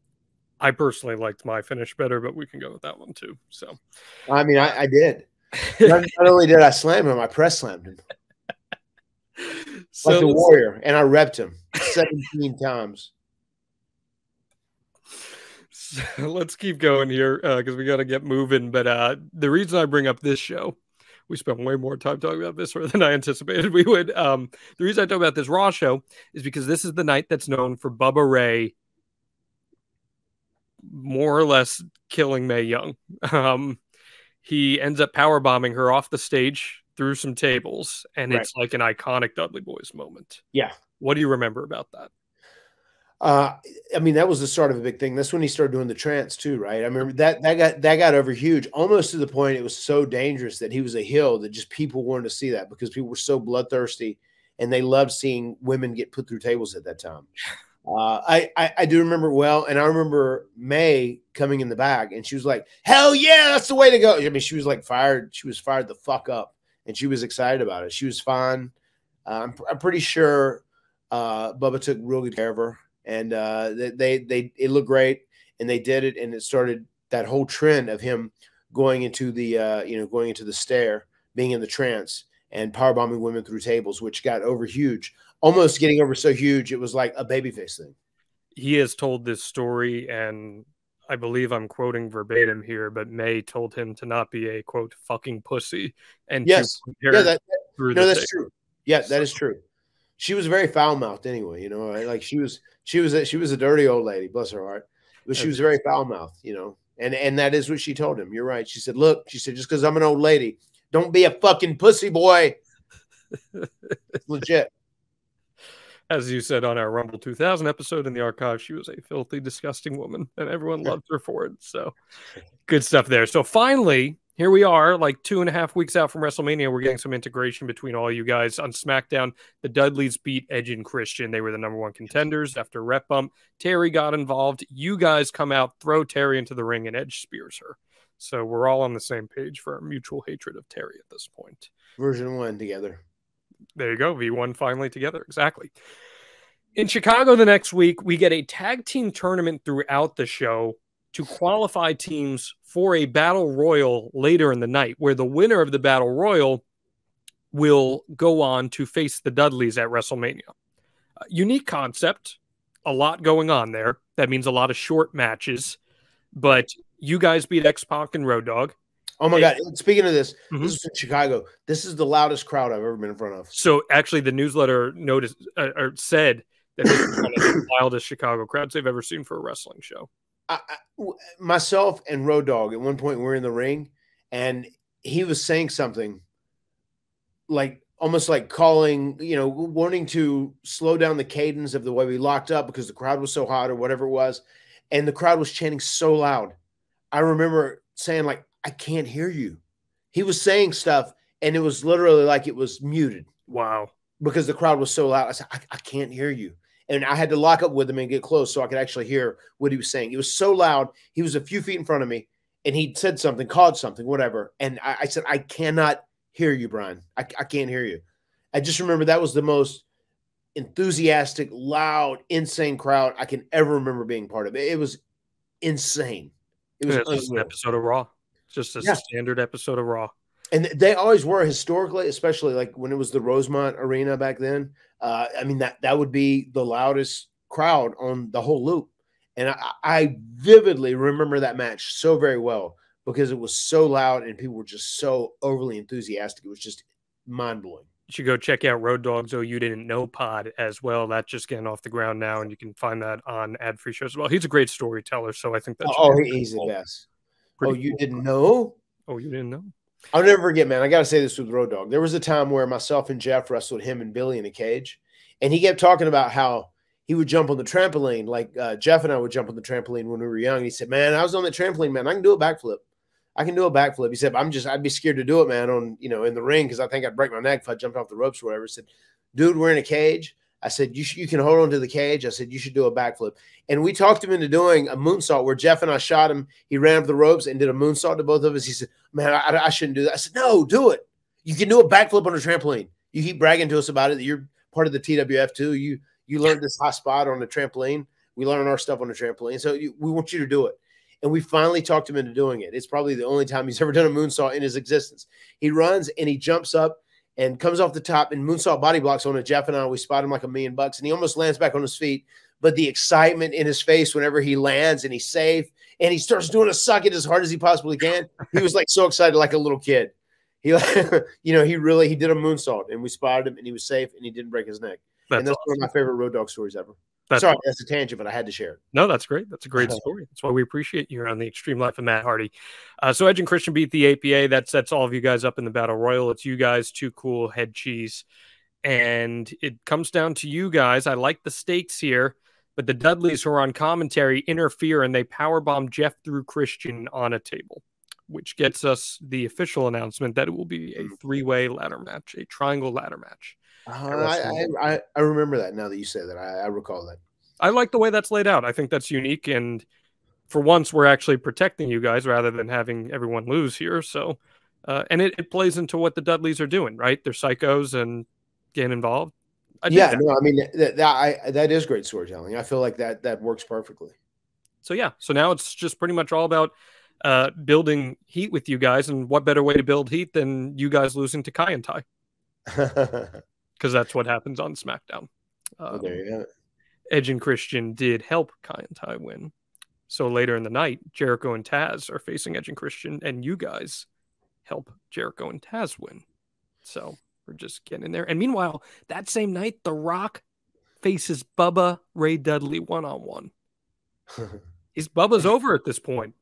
I personally liked my finish better, but we can go with that one too. So, I mean, I, I did. Not, not only did I slam him, I press slammed him. So like a warrior, and I repped him seventeen times. So let's keep going here because uh, we got to get moving. But uh, the reason I bring up this show, we spent way more time talking about Viscera than I anticipated we would. Um, the reason I talk about this Raw show is because this is the night that's known for Bubba Ray more or less killing Mae Young. Um, he ends up powerbombing her off the stage through some tables, and right. It's like an iconic Dudley Boyz moment. Yeah. What do you remember about that? Uh, I mean, that was the start of a big thing. That's when he started doing the trance too, right? I remember that that got that got over huge, almost to the point it was so dangerous that he was a heel that just people wanted to see that because people were so bloodthirsty and they loved seeing women get put through tables at that time. Uh, I, I I do remember well, and I remember Mae coming in the back, and she was like, "Hell yeah, that's the way to go!" I mean, she was like fired. She was fired the fuck up, and she was excited about it. She was fine. Uh, I'm I'm pretty sure uh, Bubba took real good care of her. And uh, they, they, they, it looked great, and they did it, and it started that whole trend of him going into the, uh, you know, going into the stair, being in the trance, and powerbombing women through tables, which got over huge, almost getting over so huge it was like a babyface thing. He has told this story, and I believe I'm quoting verbatim here, but Mae told him to not be a quote fucking pussy, and yes, yeah, that, that, no, that's thing. True. Yeah, that is true. She was very foul-mouthed anyway, you know, like she was, she was, a, she was a dirty old lady, bless her heart, but she was very foul-mouthed, you know, and, and that is what she told him. You're right. She said, look, she said, just because I'm an old lady, don't be a fucking pussy boy. Legit. As you said on our Rumble two thousand episode in the archive, she was a filthy, disgusting woman and everyone loved her for it. So good stuff there. So finally, here we are, like two and a half weeks out from WrestleMania. We're getting some integration between all you guys. On SmackDown, the Dudleys beat Edge and Christian. They were the number one contenders after rep bump. Terry got involved. You guys come out, throw Terry into the ring, and Edge spears her. So we're all on the same page for our mutual hatred of Terry at this point. Version one together. There you go. V one finally together. Exactly. In Chicago the next week, we get a tag team tournament throughout the show to qualify teams for a battle royal later in the night, where the winner of the battle royal will go on to face the Dudleys at WrestleMania. Uh, unique concept, a lot going on there. That means a lot of short matches, but you guys beat X-Pac and Road Dog. Oh my God. Speaking of this, mm-hmm. This is in Chicago. This is the loudest crowd I've ever been in front of. So actually the newsletter noticed uh, or said that this is one of the wildest Chicago crowds they've ever seen for a wrestling show. I, I, myself and Road Dog at one point we're in the ring, and he was saying something like almost like calling, you know, wanting to slow down the cadence of the way we locked up because the crowd was so hot or whatever it was, and the crowd was chanting so loud. I remember saying like, I can't hear you. He was saying stuff, and it was literally like it was muted. Wow, because the crowd was so loud. I said, I, I can't hear you. And I had to lock up with him and get close so I could actually hear what he was saying. It was so loud. He was a few feet in front of me, and he said something, called something, whatever. And I, I said, I cannot hear you, Brian. I, I can't hear you. I just remember that was the most enthusiastic, loud, insane crowd I can ever remember being part of. It, it was insane. It was just an episode of Raw. Just a yeah. standard episode of Raw. And they always were historically, especially like when it was the Rosemont Arena back then. Uh, I mean, that, that would be the loudest crowd on the whole loop. And I, I vividly remember that match so very well because it was so loud and people were just so overly enthusiastic. It was just mind-blowing. You should go check out Road Dog's Oh You Didn't Know pod as well. That's just getting off the ground now, and you can find that on ad-free shows as well. He's a great storyteller, so I think that's... Oh, he's the best. Oh, you didn't know? Oh, you didn't know? I'll never forget, man. I got to say this with Road Dog. There was a time where myself and Jeff wrestled him and Billy in a cage, and he kept talking about how he would jump on the trampoline. Like uh, Jeff and I would jump on the trampoline when we were young. And he said, man, I was on the trampoline, man. I can do a backflip. I can do a backflip. He said, I'm just, I'd be scared to do it, man, on, you know, in the ring, because I think I'd break my neck if I jumped off the ropes or whatever. He said, dude, we're in a cage. I said, you, you can hold on to the cage. I said, you should do a backflip. And we talked him into doing a moonsault where Jeff and I shot him. He ran up the ropes and did a moonsault to both of us. He said, man, I, I shouldn't do that. I said, no, do it. You can do a backflip on a trampoline. You keep bragging to us about it, that you're part of the T W F too. You, you learned this hot spot on the trampoline. We learn our stuff on the trampoline. So you, we want you to do it. And we finally talked him into doing it. It's probably the only time he's ever done a moonsault in his existence. He runs and he jumps up and comes off the top and moonsault body blocks on it. Jeff and I, we spot him like a million bucks, and he almost lands back on his feet. But the excitement in his face whenever he lands and he's safe, and he starts doing a suck it as hard as he possibly can. He was like so excited, like a little kid. He, you know, he really he did a moonsault, and we spotted him, and he was safe, and he didn't break his neck. That's and that's awesome. One of my favorite Road Dog stories ever. That's Sorry, awesome. That's a tangent, but I had to share it. No, that's great. That's a great story. That's why we appreciate you on the Extreme Life of Matt Hardy. Uh, so Edge and Christian beat the A P A. That sets all of you guys up in the Battle Royal. It's you guys, Too Cool, Head Cheese. And it comes down to you guys. I like the stakes here, but the Dudleys, who are on commentary, interfere, and they powerbomb Jeff through Christian on a table, which gets us the official announcement that it will be a three-way ladder match, a triangle ladder match. Uh, I, I, I remember that now that you say that. I, I recall that. I like the way that's laid out. I think that's unique. And for once, we're actually protecting you guys rather than having everyone lose here. So, uh, and it, it plays into what the Dudleys are doing, right? They're psychos and getting involved. I yeah, no, I mean, that, that, I, that is great storytelling. I feel like that, that works perfectly. So, yeah. So now it's just pretty much all about uh, building heat with you guys. And what better way to build heat than you guys losing to Kai and Tai? Because that's what happens on SmackDown. Um, there you have it. Edge and Christian did help Kai and Tai win. So later in the night, Jericho and Taz are facing Edge and Christian, and you guys help Jericho and Taz win. So we're just getting in there. And meanwhile, that same night, The Rock faces Bubba Ray Dudley one-on-one. His Bubba's over at this point.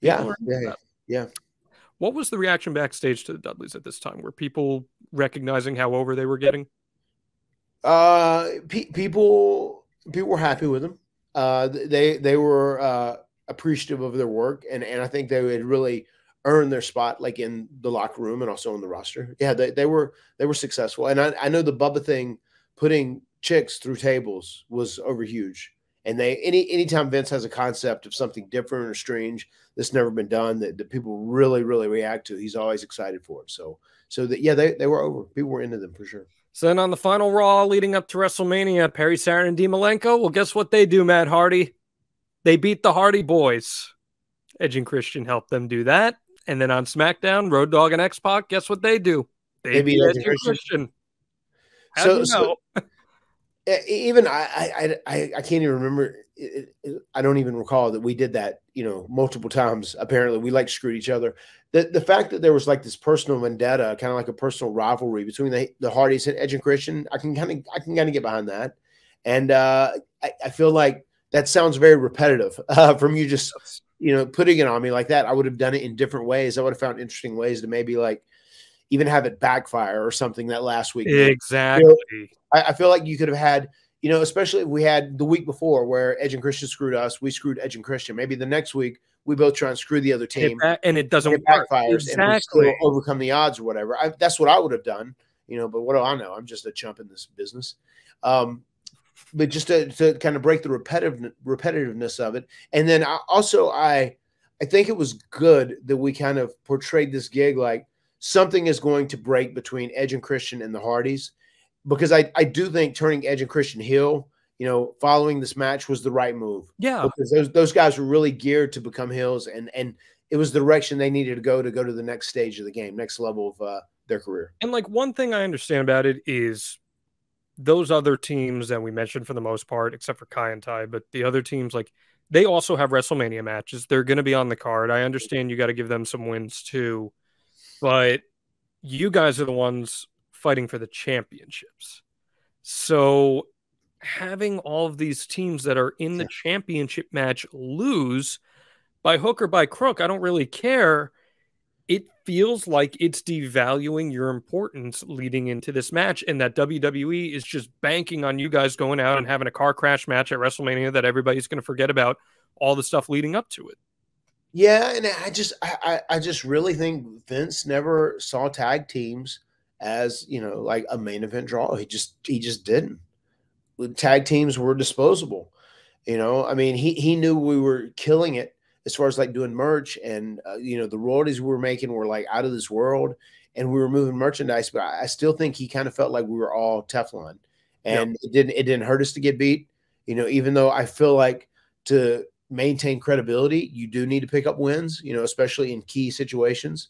Yeah, yeah, yeah. What was the reaction backstage to the Dudleys at this time? Were people recognizing how over they were getting? Uh, pe people, people were happy with them. Uh, they they were uh, appreciative of their work, and and I think they had really earned their spot, like in the locker room and also on the roster. Yeah, they they were they were successful, and I I know the Bubba thing, putting chicks through tables, was over huge. And they any anytime Vince has a concept of something different or strange that's never been done that, that people really really react to, he's always excited for it. So so that yeah, they they were over. People were into them for sure. So then on the final Raw leading up to WrestleMania, Perry, Saturn, and Dean Malenko. Well, guess what they do, Matt Hardy? They beat the Hardy Boys. Edge and Christian helped them do that. And then on SmackDown, Road Dogg and X Pac. Guess what they do? They, they beat Edge and Christian. Christian. How so, do you know? So even I, I, I, I can't even remember. It, it, I don't even recall that we did that, you know, multiple times. Apparently we like screwed each other. The, the fact that there was like this personal vendetta, kind of like a personal rivalry between the, the Hardys and Edge and Christian, I can kind of, I can kind of get behind that. And uh, I, I feel like that sounds very repetitive uh, from you just, you know, putting it on me like that. I would have done it in different ways. I would have found interesting ways to maybe like even have it backfire or something that last week. Exactly. You know, I feel like you could have had, you know, especially if we had the week before where Edge and Christian screwed us, we screwed Edge and Christian. Maybe the next week we both try and screw the other team, it and it doesn't it backfires, exactly. And we still overcome the odds or whatever. I, that's what I would have done, you know. But what do I know? I'm just a chump in this business. Um, but just to, to kind of break the repetitive repetitiveness of it, and then I, also I, I think it was good that we kind of portrayed this gig like something is going to break between Edge and Christian and the Hardys. Because I, I do think turning Edge and Christian heel, you know, following this match was the right move. Yeah. Because those, those guys were really geared to become heels, and, and it was the direction they needed to go to go to the next stage of the game, next level of uh, their career. And, like, one thing I understand about it is those other teams that we mentioned for the most part, except for Kai and Tai, but the other teams, like, they also have WrestleMania matches. They're going to be on the card. I understand you got to give them some wins too, but you guys are the ones – fighting for the championships. So having all of these teams that are in the championship match lose by hook or by crook, I don't really care, it feels like it's devaluing your importance leading into this match, and that W W E is just banking on you guys going out and having a car crash match at WrestleMania that everybody's going to forget about all the stuff leading up to it. Yeah, and I just I, I just really think Vince never saw tag teams as, you know, like a main event draw. He just he just didn't. Tag teams were disposable. You know, I mean, he he knew we were killing it as far as like doing merch, and uh, you know, the royalties we were making were like out of this world, and we were moving merchandise. But I, I still think he kind of felt like we were all Teflon, and yeah. it didn't it didn't hurt us to get beat. You know, even though I feel like to maintain credibility, you do need to pick up wins. You know, especially in key situations.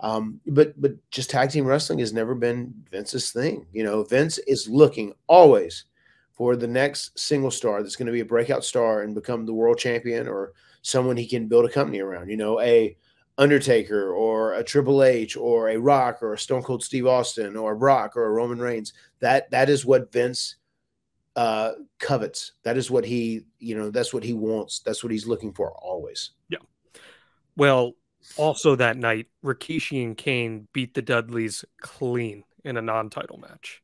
Um, but but just tag team wrestling has never been Vince's thing. You know, Vince is looking always for the next single star that's going to be a breakout star and become the world champion, or someone he can build a company around, you know, a Undertaker or a Triple H or a Rock or a Stone Cold Steve Austin or a Brock or a Roman Reigns. That, that is what Vince uh, covets. That is what he, you know, that's what he wants. That's what he's looking for always. Yeah. Well, also that night, Rikishi and Kane beat the Dudleys clean in a non-title match.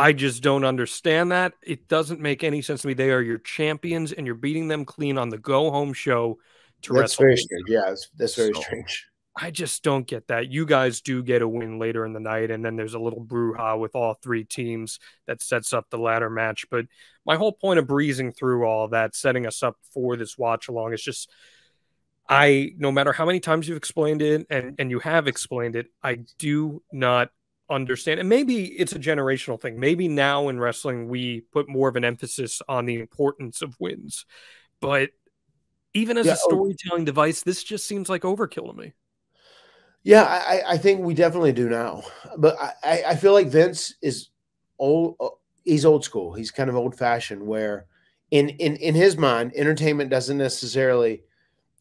I just don't understand that. It doesn't make any sense to me. They are your champions, and you're beating them clean on the go-home show to wrestle. That's very strange. Yeah, that's, that's very so, strange. I just don't get that. You guys do get a win later in the night, and then there's a little brouhaha with all three teams that sets up the ladder match. But my whole point of breezing through all that, setting us up for this watch-along, is just I, no matter how many times you've explained it, and, and you have explained it, I do not understand. And maybe it's a generational thing. Maybe now in wrestling we put more of an emphasis on the importance of wins, but even as yeah, a storytelling device, this just seems like overkill to me. Yeah, I, I think we definitely do now, but I, I feel like Vince is old. He's old school. He's kind of old fashioned, where in in in his mind, entertainment doesn't necessarily,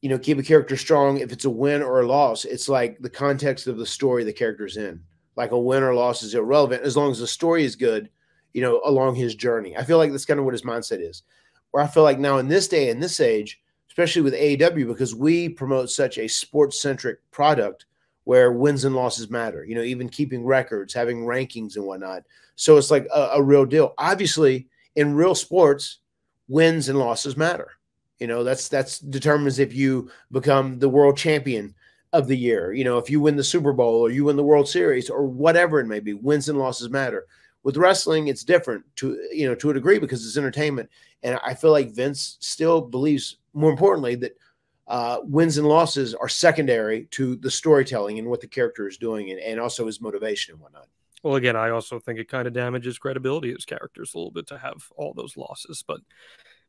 you know, keep a character strong if it's a win or a loss. It's like the context of the story the character's in. Like a win or loss is irrelevant as long as the story is good, you know, along his journey. I feel like that's kind of what his mindset is. Where I feel like now in this day, in this age, especially with A E W, because we promote such a sports-centric product where wins and losses matter, you know, even keeping records, having rankings and whatnot. So it's like a, a real deal. Obviously, in real sports, wins and losses matter. You know, that's that's determines if you become the world champion of the year, you know, if you win the Super Bowl or you win the World Series or whatever it may be, wins and losses matter. With wrestling, it's different to, you know, to a degree because it's entertainment. And I feel like Vince still believes, more importantly, that uh, wins and losses are secondary to the storytelling and what the character is doing, and, and also his motivation and whatnot. Well, again, I also think it kind of damages credibility as characters a little bit to have all those losses, but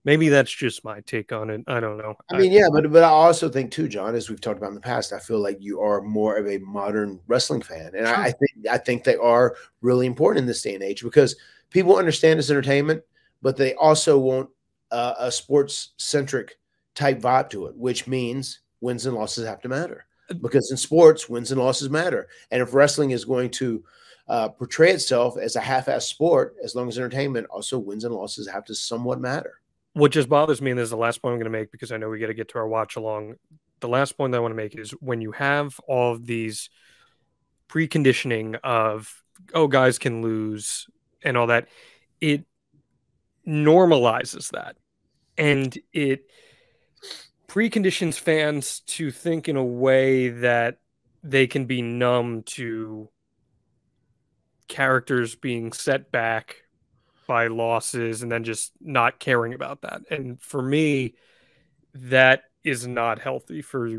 maybe that's just my take on it. I don't know. I mean, yeah, but but I also think too, John, as we've talked about in the past, I feel like you are more of a modern wrestling fan, and sure. I, I think I think they are really important in this day and age because people understand it's entertainment, but they also want uh, a sports-centric type vibe to it, which means wins and losses have to matter because in sports, wins and losses matter, and if wrestling is going to Uh, portray itself as a half-ass sport, as long as entertainment, also wins and losses have to somewhat matter. What just bothers me, and this is the last point I'm going to make because I know we got to get to our watch along. The last point that I want to make is when you have all of these preconditioning of, oh, guys can lose and all that, it normalizes that. And it preconditions fans to think in a way that they can be numb to characters being set back by losses and then just not caring about that. And for me, that is not healthy for yep.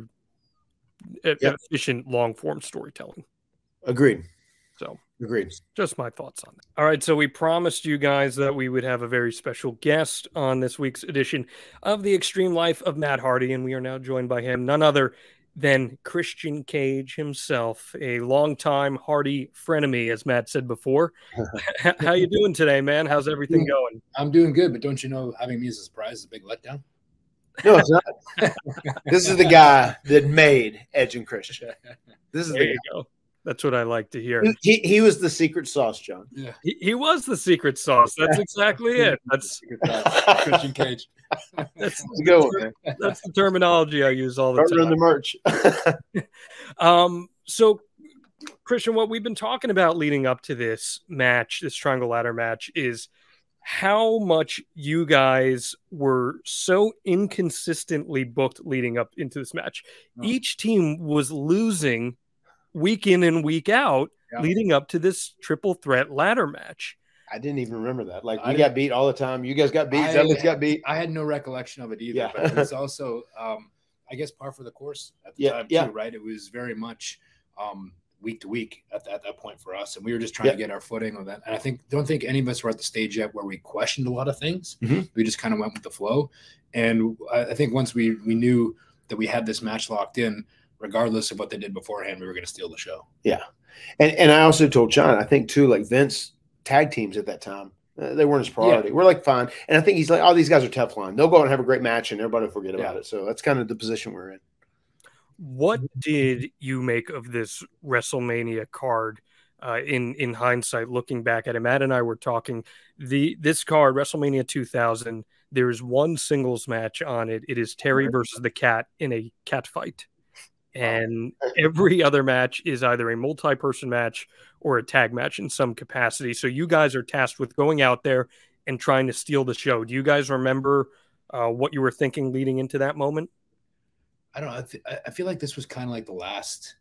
efficient long-form storytelling. Agreed. So agreed. Just my thoughts on that. All right, so we promised you guys that we would have a very special guest on this week's edition of The Extreme Life of Matt Hardy, and we are now joined by him, none other Then Christian Cage himself, a longtime Hardy frenemy, as Matt said before. How you doing today, man? How's everything going? I'm doing good, but don't you know having me as a surprise is a big letdown? No, it's not. This is the guy that made Edge and Christian. This is there the guy. You go. That's what I like to hear. He, he was the secret sauce, John. Yeah, he, he was the secret sauce. That's exactly it. That's Christian Cage. That's, go that's, that's the terminology I use all the Start time. The merch. um, so, Christian, what we've been talking about leading up to this match, this Triangle Ladder match, is how much you guys were so inconsistently booked leading up into this match. Oh. Each team was losing week in and week out, yeah, leading up to this triple threat ladder match. I didn't even remember that. Like, we got beat all the time. You guys got beat. I, Dudley's got beat. I had no recollection of it either. Yeah. But it was also, um, I guess, par for the course at the yeah, time, yeah. too, right? It was very much um, week to week at, the, at that point for us. And we were just trying yeah. to get our footing on that. And I think don't think any of us were at the stage yet where we questioned a lot of things. Mm-hmm. We just kind of went with the flow. And I, I think once we, we knew that we had this match locked in, regardless of what they did beforehand, we were going to steal the show. Yeah. And, and I also told John, I think, too, like Vince tag teams at that time, uh, they weren't his priority. Yeah. We're like, fine. And I think he's like, oh, these guys are Teflon. They'll go and have a great match and everybody will forget yeah. about it. So that's kind of the position we're in. What did you make of this WrestleMania card uh, in, in hindsight, looking back at it? Matt and I were talking. The This card, WrestleMania two thousand, there is one singles match on it. It is Terry versus the Cat in a cat fight. And every other match is either a multi-person match or a tag match in some capacity. So you guys are tasked with going out there and trying to steal the show. Do you guys remember uh, what you were thinking leading into that moment? I don't know. I, th I feel like this was kind of like the last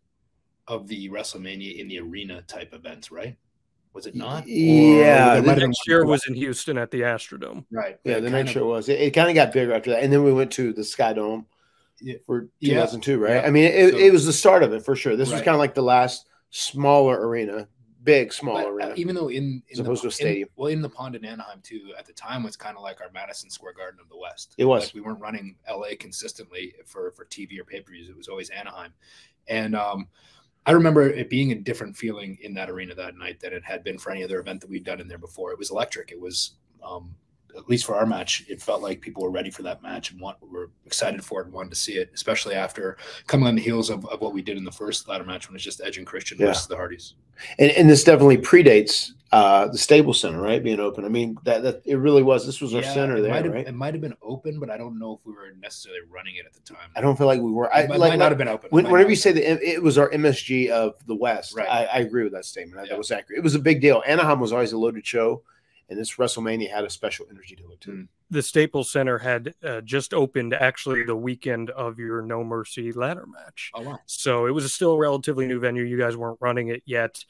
of the WrestleMania in the arena type events, right? Was it not? Yeah. The next year was in Houston at the Astrodome. Right. Yeah, the next year was. It, it kind of got bigger after that. And then we went to the Sky Dome. Yeah. For two thousand two, yeah. right? Yeah. I mean, it, so, it was the start of it for sure. This right. was kind of like the last smaller arena, big, small but, arena. Uh, even though in, in the, to a stadium. In, well, in the Pond in Anaheim, too, at the time was kind of like our Madison Square Garden of the West. It was. Like, we weren't running L A consistently for, for T V or pay-per-views. It was always Anaheim. And um, I remember it being a different feeling in that arena that night than it had been for any other event that we'd done in there before. It was electric. It was um, – at least for our match, it felt like people were ready for that match and want, were excited for it and wanted to see it, especially after coming on the heels of, of what we did in the first ladder match when it's just Edge and Christian yeah. versus the Hardys. And, and this definitely predates uh, the Stable Center, right, being open. I mean, that, that it really was. This was our yeah, center there, right? It might have been open, but I don't know if we were necessarily running it at the time. I don't feel like we were. I, it might, like, might not have been open. When, whenever you say that it was our M S G of the West, right. I, I agree with that statement. Yeah. That was accurate. It was a big deal. Anaheim was always a loaded show. And this WrestleMania had a special energy to it, too. The Staples Center had uh, just opened, actually, the weekend of your No Mercy ladder match. Oh, wow. So it was a still relatively new venue. You guys weren't running it yet.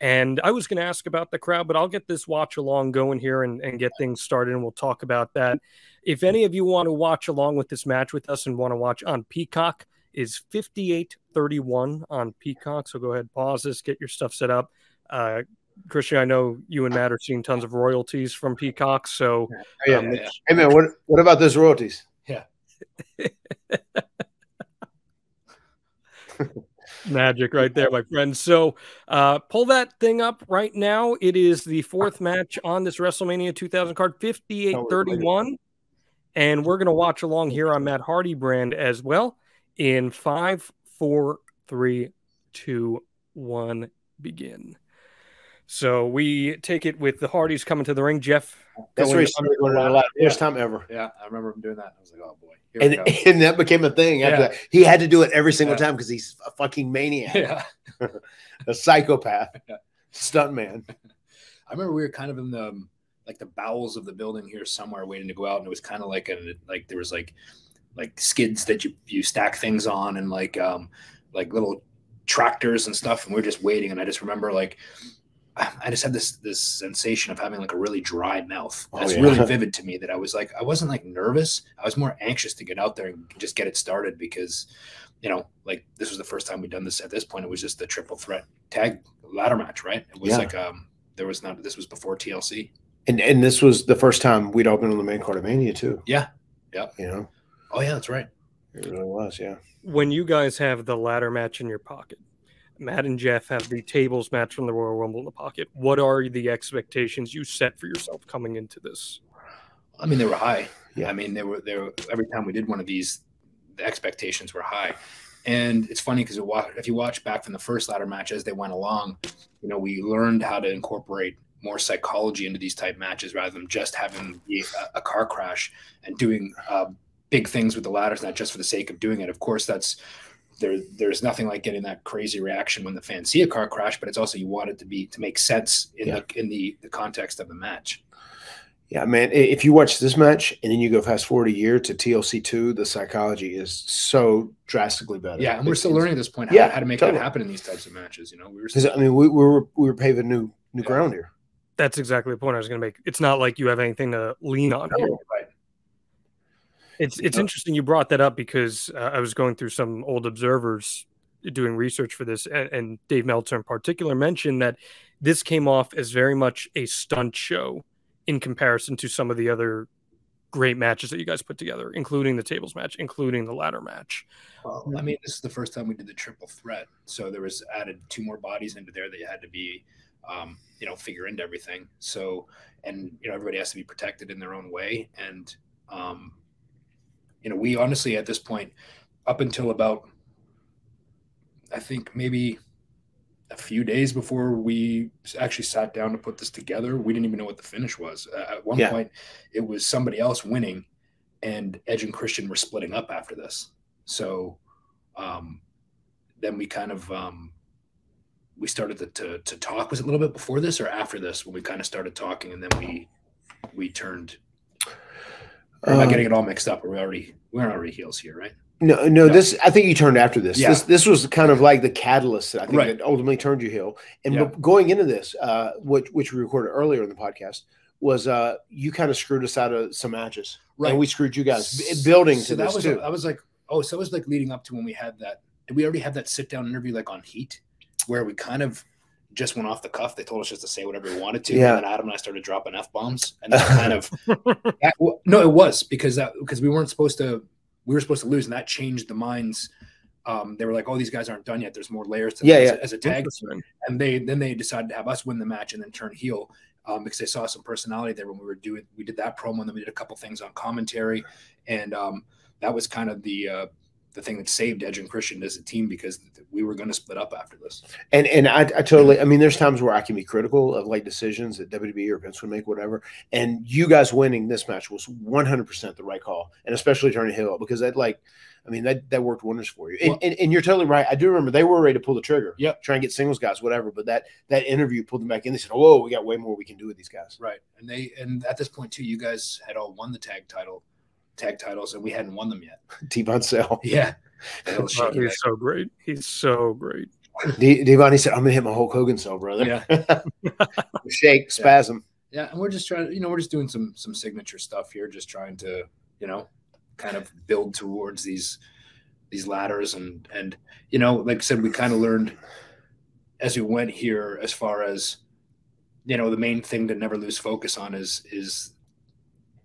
And I was going to ask about the crowd, but I'll get this watch along going here and, and get things started, and we'll talk about that. If any of you want to watch along with this match with us and want to watch on Peacock, is fifty-eight thirty-one on Peacock. So go ahead, pause this, get your stuff set up. Uh Christian, I know you and Matt are seeing tons of royalties from Peacock. So, um, yeah, yeah, yeah. Hey man, what what about those royalties? Yeah, magic right there, my friend. So, uh, pull that thing up right now. It is the fourth match on this WrestleMania two thousand card, fifty-eight thirty-one, and we're gonna watch along here on Matt Hardy Brand as well. In five, four, three, two, one, begin. So we take it with the Hardys coming to the ring. Jeff, that's where he started going around live. First time ever. Yeah, I remember him doing that. I was like, oh boy. Here and, we go. And that became a thing after yeah. that. He had to do it every single yeah. time because he's a fucking maniac, yeah. a psychopath, yeah. stunt man. I remember we were kind of in the like the bowels of the building here somewhere, waiting to go out, and it was kind of like a like there was like like skids that you you stack things on, and like um like little tractors and stuff, and we were just waiting. And I just remember like. I just had this this sensation of having like a really dry mouth. That's oh, yeah. really vivid to me. That I was like, I wasn't like nervous. I was more anxious to get out there and just get it started because, you know, like this was the first time we'd done this. At this point, it was just the triple threat tag ladder match, right? It was yeah. like um, there was not. This was before T L C, and and this was the first time we'd opened on the main card of Mania too. Yeah, yeah, you know. Oh yeah, that's right. It really was. Yeah. When you guys have the ladder match in your pocket. Matt and Jeff have the tables match from the Royal Rumble in the pocket. What are the expectations you set for yourself coming into this? I mean, they were high. Yeah. I mean, they were, they were every time we did one of these, the expectations were high. And it's funny because if you watch back from the first ladder match as they went along, you know, we learned how to incorporate more psychology into these type matches rather than just having a, a car crash and doing uh, big things with the ladders, not just for the sake of doing it. Of course, that's there. There's nothing like getting that crazy reaction when the fans see a car crash, but it's also you want it to be to make sense in yeah. the in the, the context of the match. Yeah, man, if you watch this match and then you go fast forward a year to T L C two, the psychology is so drastically better. Yeah, and we're it's, still learning at this point how, yeah, how to make totally. that happen in these types of matches. You know, we were still, I mean, we, we were we were paving new new yeah. ground here. That's exactly the point I was going to make. It's not like you have anything to lean on. No, right. It's it's no. interesting you brought that up because uh, I was going through some old observers doing research for this, and, and Dave Meltzer in particular mentioned that this came off as very much a stunt show in comparison to some of the other great matches that you guys put together, including the tables match, including the ladder match. Well, I mean, this is the first time we did the triple threat. So there was added two more bodies into there that you had to be, um, you know, figure into everything. So, and, you know, everybody has to be protected in their own way. And, um, you know, we honestly, at this point, up until about, I think maybe a few days before we actually sat down to put this together, we didn't even know what the finish was. Uh, at one yeah. point, it was somebody else winning, and Edge and Christian were splitting up after this. So um, then we kind of um, we started to, to to talk. Was it a little bit before this or after this when we kind of started talking, and then we we turned. I'm not um, getting it all mixed up. We're already we're already heels here, right? No, no, no, this, I think you turned after this. Yeah. This, this was kind of like the catalyst that I think right. that ultimately turned you heel. And yeah. going into this, uh, which, which we recorded earlier in the podcast, was uh, you kind of screwed us out of some matches. Right. And we screwed you guys S building so to that this was, too. I was like, oh, so it was like leading up to when we had that. Did we already have that sit down interview like on Heat where we kind of just went off the cuff? They told us just to say whatever we wanted to. Yeah. And then Adam and I started dropping F bombs. And that kind of, that, no, it was because that, because we weren't supposed to. We were supposed to lose, and that changed the minds. Um, they were like, "Oh, these guys aren't done yet. There's more layers to yeah, yeah. as a tag." And they then they decided to have us win the match and then turn heel um, because they saw some personality there when we were doing. We did that promo, and then we did a couple things on commentary, and um, that was kind of the uh, the thing that saved Edge and Christian as a team because we were going to split up after this. And and I, I totally. I mean, there's times where I can be critical of like decisions that W W E or Vince would make, whatever. And you guys winning this match was one hundred percent the right call, and especially turning heel because that like, I mean that that worked wonders for you. And, well, and and you're totally right. I do remember they were ready to pull the trigger, yeah, try and get singles guys, whatever. But that that interview pulled them back in. They said, "Whoa, we got way more we can do with these guys." Right. And they and at this point too, you guys had all won the tag title. Tag titles and we hadn't won them yet. Devon Sale. Yeah. Wow, he's back. so great. He's so great. D Devon, he said, I'm gonna hit my Hulk Hogan cell, brother. Yeah. Shake, spasm. Yeah. yeah, and we're just trying to, you know, we're just doing some some signature stuff here, just trying to, you know, kind of build towards these these ladders and and you know, like I said, we kind of learned as we went here as far as you know, the main thing to never lose focus on is is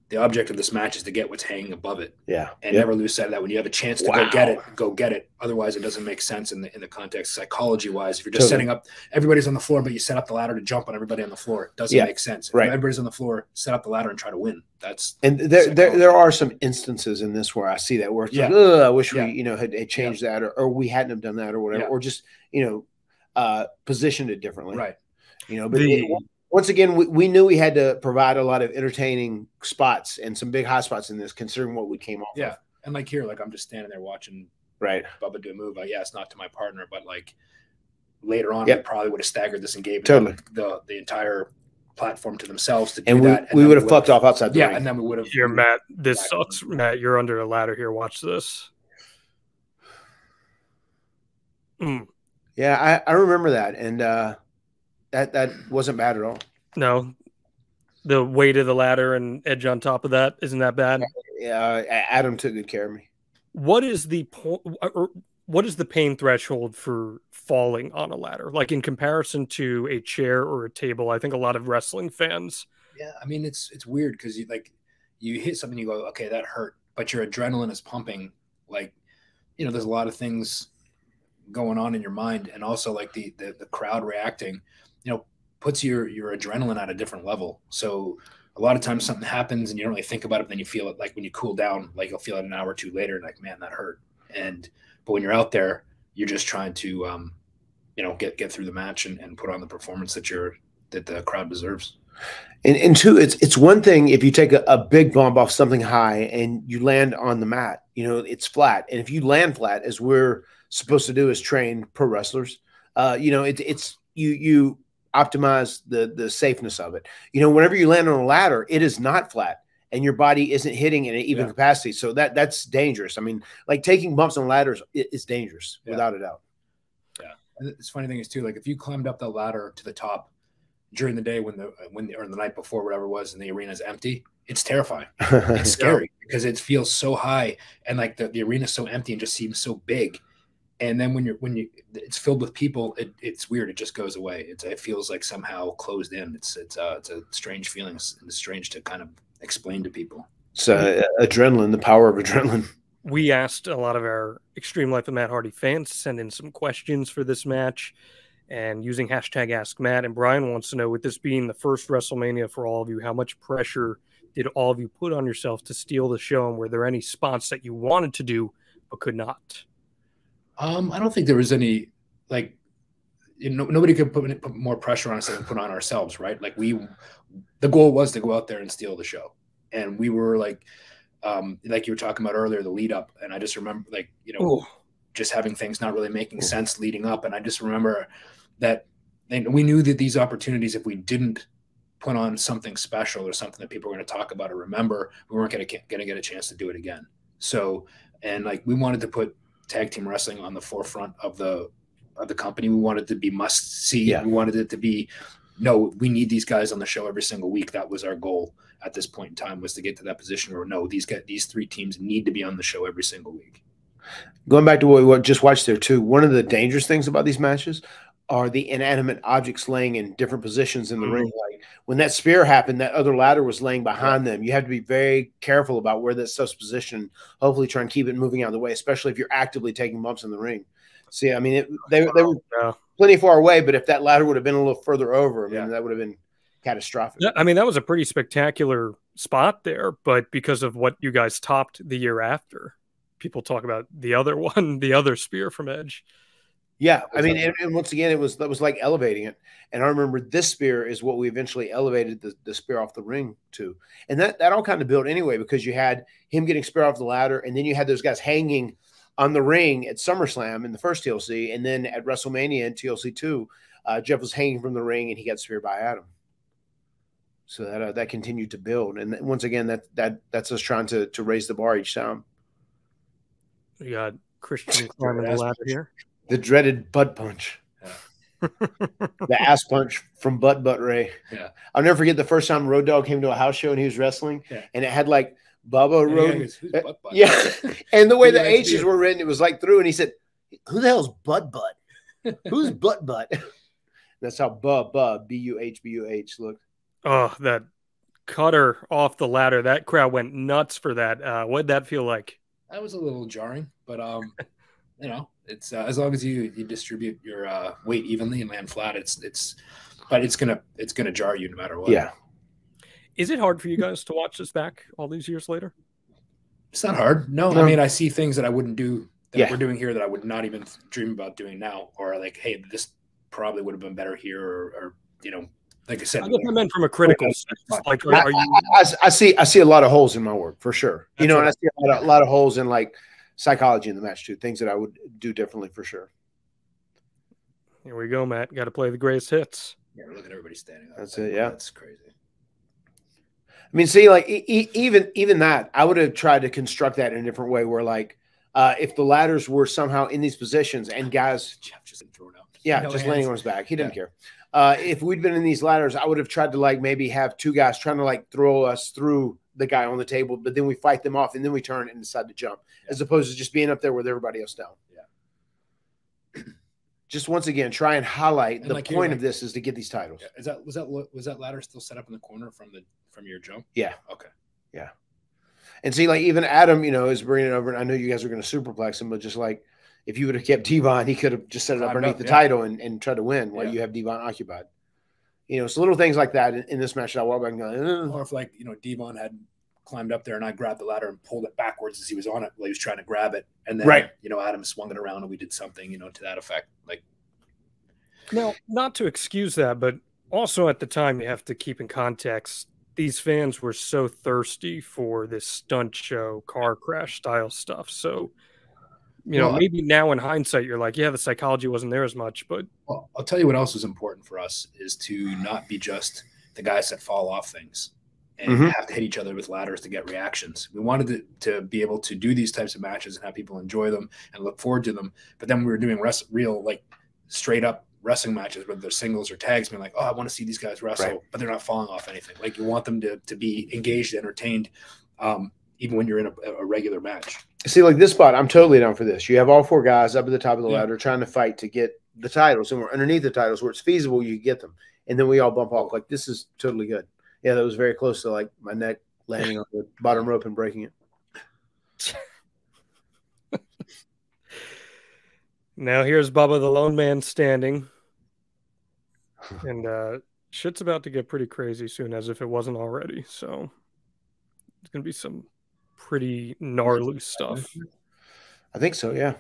the object of this match is to get what's hanging above it. Yeah. And yep. never lose sight of that. When you have a chance to wow. go get it, go get it. Otherwise, it doesn't make sense in the in the context psychology-wise. If you're just totally. setting up everybody's on the floor, but you set up the ladder to jump on everybody on the floor, it doesn't yeah. make sense. If right. everybody's on the floor, set up the ladder and try to win. That's and there there, there are some instances in this where I see that where it's yeah. like, I wish yeah. we, you know, had, had changed yeah. that or, or we hadn't have done that or whatever, yeah. or just, you know, uh positioned it differently. Right. You know, but the, it, once again, we, we knew we had to provide a lot of entertaining spots and some big high spots in this, considering what we came off. Yeah, with. And like here, like I'm just standing there watching right. Bubba do a move. Like, yeah, it's not to my partner, but like later on, yep. we probably would have staggered this and gave totally. them the the entire platform to themselves to do and we, that. And we would have fucked off outside the yeah, ring. And then we would have. Here, Matt, this sucks. Them. Matt, you're under a ladder here. Watch this. Mm. Yeah, I I remember that, and. uh That that wasn't bad at all. No, the weight of the ladder and Edge on top of that isn't that bad. Yeah, Adam took good care of me. What is the po or what is the pain threshold for falling on a ladder? Like in comparison to a chair or a table, I think a lot of wrestling fans. Yeah, I mean it's it's weird because you like you hit something, you go, okay, that hurt, but your adrenaline is pumping. Like you know, there's a lot of things going on in your mind, and also like the the, the crowd reacting. You know, puts your your adrenaline at a different level. So a lot of times something happens and you don't really think about it, but then you feel it like when you cool down, like you'll feel it an hour or two later, like man, that hurt. And But when you're out there, you're just trying to, um, you know, get get through the match and, and put on the performance that you're that the crowd deserves. And, and two, it's it's one thing if you take a, a big bump off something high and you land on the mat, you know, it's flat. And if you land flat, as we're supposed to do as trained pro wrestlers, uh, you know, it, it's you you optimize the the safeness of it. You know, whenever you land on a ladder, it is not flat. And your body isn't hitting in an even yeah. capacity. So that that's dangerous. I mean, like taking bumps on ladders is dangerous yeah. without a doubt. Yeah. And it's funny thing is too, like if you climbed up the ladder to the top during the day when the, when the, or the night before, whatever it was, and the arena is empty, it's terrifying. It's scary because it feels so high. And like the, the arena is so empty and just seems so big. And then when you're, when you, it's filled with people, it, it's weird. It just goes away. It's, it feels like somehow closed in. It's, it's, uh, it's a strange feeling. It's, it's strange to kind of explain to people. So uh, adrenaline, the power of adrenaline. We asked a lot of our Extreme Life of Matt Hardy fans to send in some questions for this match and using hashtag Ask Matt. And Brian wants to know, with this being the first WrestleMania for all of you, how much pressure did all of you put on yourself to steal the show? And were there any spots that you wanted to do but could not? Um, I don't think there was any, like, you know, nobody could put, put more pressure on us than we put on ourselves, right? Like we, the goal was to go out there and steal the show. And we were like, um, like you were talking about earlier, the lead up. And I just remember like, you know, Ooh. just having things not really making Ooh. sense leading up. And I just remember that, and we knew that these opportunities, if we didn't put on something special or something that people were going to talk about or remember, we weren't going to going to get a chance to do it again. So, and like, we wanted to put tag team wrestling on the forefront of the, of the company. We wanted it to be must see. Yeah. We wanted it to be, no, we need these guys on the show every single week. That was our goal at this point in time, was to get to that position where no, these guys, these three teams need to be on the show every single week. Going back to what we just watched there too, one of the dangerous things about these matches are the inanimate objects laying in different positions in the mm-hmm. ring. Like when that spear happened, that other ladder was laying behind yeah. them. You have to be very careful about where that stuff's positioned, hopefully try and keep it moving out of the way, especially if you're actively taking bumps in the ring. See, I mean, it, they, they were yeah. plenty far away, but if that ladder would have been a little further over, I mean, yeah. that would have been catastrophic. I mean, that was a pretty spectacular spot there, but because of what you guys topped the year after, people talk about the other one, the other spear from Edge. Yeah, I mean, and, and once again, it was that was like elevating it. And I remember this spear is what we eventually elevated the, the spear off the ring to. And that, that all kind of built anyway, because you had him getting spear off the ladder, and then you had those guys hanging on the ring at SummerSlam in the first T L C, and then at WrestleMania in T L C two, uh, Jeff was hanging from the ring and he got speared by Adam. So that uh, that continued to build, and once again, that that that's us trying to to raise the bar each time. We got Christian climbing the ladder here, the dreaded butt punch, yeah. the ass punch from Butt Butt Ray. Yeah, I'll never forget the first time Road Dog came to a house show and he was wrestling, yeah. and it had like. Bubba yeah, Road, goes, butt butt? yeah, and the way the H's were written, it was like through, and he said, "Who the hell's Butt Butt? Who's Butt Butt?" That's how Bubba B U H B U H looked. Oh, that cutter off the ladder! That crowd went nuts for that. Uh, what'd that feel like? That was a little jarring, but um, you know, it's uh, as long as you you distribute your uh, weight evenly and land flat, it's it's, but it's gonna it's gonna jar you no matter what. Yeah. Is it hard for you guys to watch this back all these years later? It's not hard. No, no. I mean, I see things that I wouldn't do that yeah. we're doing here that I would not even dream about doing now. Or like, hey, this probably would have been better here. Or, or you know, like I said, I, I meant from a critical sense. Like, are you? I, I, I see, I see a lot of holes in my work for sure. That's you know, right. And I see a lot, of, a lot of holes in like psychology in the match too. Things that I would do differently for sure. Here we go, Matt. Got to play the greatest hits. Yeah, look at everybody standing up. That's like, it. Yeah, that's crazy. I mean, see, like e even even that, I would have tried to construct that in a different way. Where like, uh, if the ladders were somehow in these positions and guys, Jeff just thrown up, yeah, no just hands. Laying on his back, he didn't yeah. care. Uh, if we'd been in these ladders, I would have tried to like maybe have two guys trying to like throw us through the guy on the table, but then we fight them off and then we turn and decide to jump, yeah. as opposed to just being up there with everybody else down. Yeah. Just once again, try and highlight and the like, point like, of this is to get these titles. Yeah. Is that was that was that ladder still set up in the corner from the? From your jump? Yeah. Okay. Yeah. And see, like, even Adam, you know, is bringing it over. And I know you guys are going to superplex him, but just like, if you would have kept Devon, he could have just set it up underneath the yeah. title and, and tried to win while yeah. you have Devon occupied. You know, it's so little things like that in, in this match that I walk back and go, eh. Or if, like, you know, Devon had climbed up there and I grabbed the ladder and pulled it backwards as he was on it while he was trying to grab it. And then, right. you know, Adam swung it around and we did something, you know, to that effect. Like, now, not to excuse that, but also at the time you have to keep in context, these fans were so thirsty for this stunt show, car crash style stuff. So, you know, well, maybe now in hindsight, you're like, yeah, the psychology wasn't there as much, but. Well, I'll tell you what else was important for us is to not be just the guys that fall off things and mm-hmm. have to hit each other with ladders to get reactions. We wanted to, to be able to do these types of matches and have people enjoy them and look forward to them. But then we were doing rest, real, like straight up wrestling matches, whether they're singles or tags, being like, oh, I want to see these guys wrestle, right. but they're not falling off anything. Like you want them to, to be engaged, entertained, um, even when you're in a, a regular match. See, like this spot, I'm totally down for this. You have all four guys up at the top of the yeah. ladder trying to fight to get the titles, and we're underneath the titles where it's feasible you get them. And then we all bump off. Like, this is totally good. Yeah, that was very close to, like, my neck landing on the bottom rope and breaking it. Now here's Bubba, the lone man, standing. And uh, shit's about to get pretty crazy soon, as if it wasn't already. So it's going to be some pretty gnarly stuff. I think so, yeah.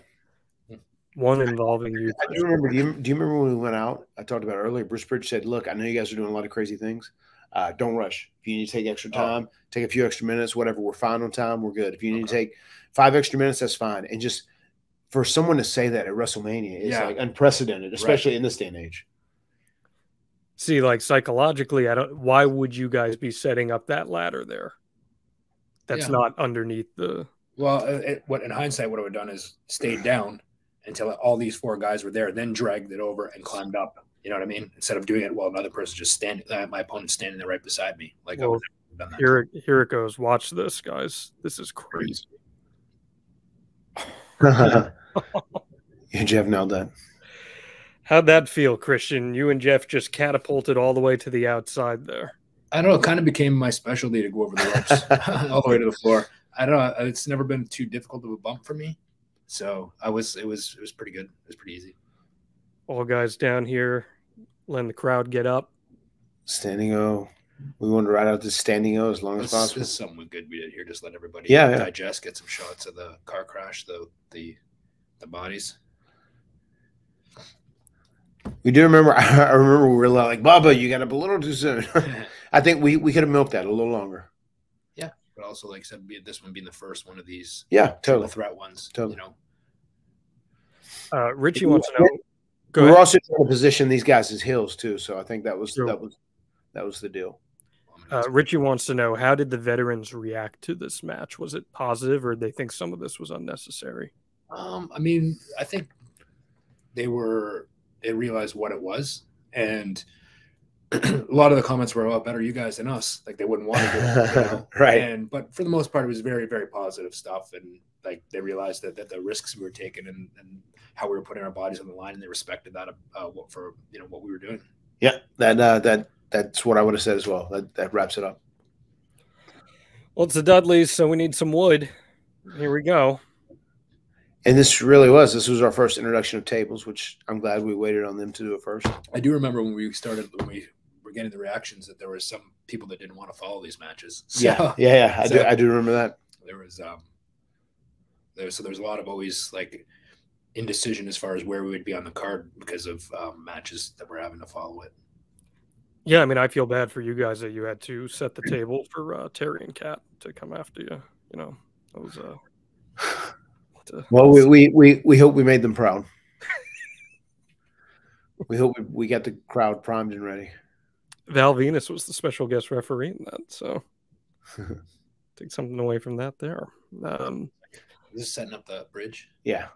One involving you. I do remember. Do you, do you remember when we went out? I talked about earlier. Bruce Bridge said, "Look, I know you guys are doing a lot of crazy things. Uh, don't rush. If you need to take extra time, oh. take a few extra minutes, whatever. We're fine on time. We're good. If you need okay. to take five extra minutes, that's fine." And just for someone to say that at WrestleMania is yeah. like unprecedented, especially right. in this day and age. See, like psychologically, I don't. Why would you guys be setting up that ladder there? That's yeah. not underneath the. Well, it, what in hindsight, what I would have done is stayed down until all these four guys were there, then dragged it over and climbed up. You know what I mean? Instead of doing it while another person just standing, my opponent standing there right beside me. Like, well, I would have done that. Here, here it goes. Watch this, guys. This is crazy. You and Jeff nailed that. How'd that feel, Christian? You and Jeff just catapulted all the way to the outside there. I don't know. It kind of became my specialty to go over the ropes all the way to the floor. I don't know. It's never been too difficult of a bump for me. So I was, it was, it was pretty good. It was pretty easy. All guys down here, letting the crowd get up. Standing O. We wanted to ride out this standing O as long as possible. This is something good we did here. Just let everybody yeah, yeah. digest, get some shots of the car crash, the, the, the bodies. We do remember. I remember we were like, "Bubba, you got up a little too soon." I think we, we could have milked that a little longer. Yeah. But also, like I said, this one being the first one of these yeah, totally. threat ones. Totally. You know. Uh, Richie wants to know. Go We're ahead. also trying to position these guys as heels too, so I think that was sure. that was that was the deal. Uh, Richie wants to know, how did the veterans react to this match? Was it positive, or did they think some of this was unnecessary? Um, I mean, I think they were they realized what it was, and a lot of the comments were, "Well, better you guys than us." Like they wouldn't want to do it, you know? Right. And but for the most part, it was very, very positive stuff. And like they realized that that the risks we were taking and, and how we were putting our bodies on the line, and they respected that uh, for you know what we were doing. Yeah, that uh, that that's what I would have said as well. That that wraps it up. Well, it's the Dudleys, so we need some wood. Here we go. And this really was. This was our first introduction of tables, which I'm glad we waited on them to do it first. I do remember when we started, when we were getting the reactions, that there were some people that didn't want to follow these matches. So, yeah, yeah, yeah. I so do, I do remember that. There was, um, there was, so there was a lot of always like indecision as far as where we would be on the card because of um, matches that we're having to follow it. Yeah, I mean, I feel bad for you guys that you had to set the table for uh, Terry and Kat to come after you. You know, that was. Uh... To, well, we, we we we hope we made them proud. We hope we, we got the crowd primed and ready. Val Venus was the special guest referee in that, so take something away from that there. Um, Is this setting up the bridge? Yeah.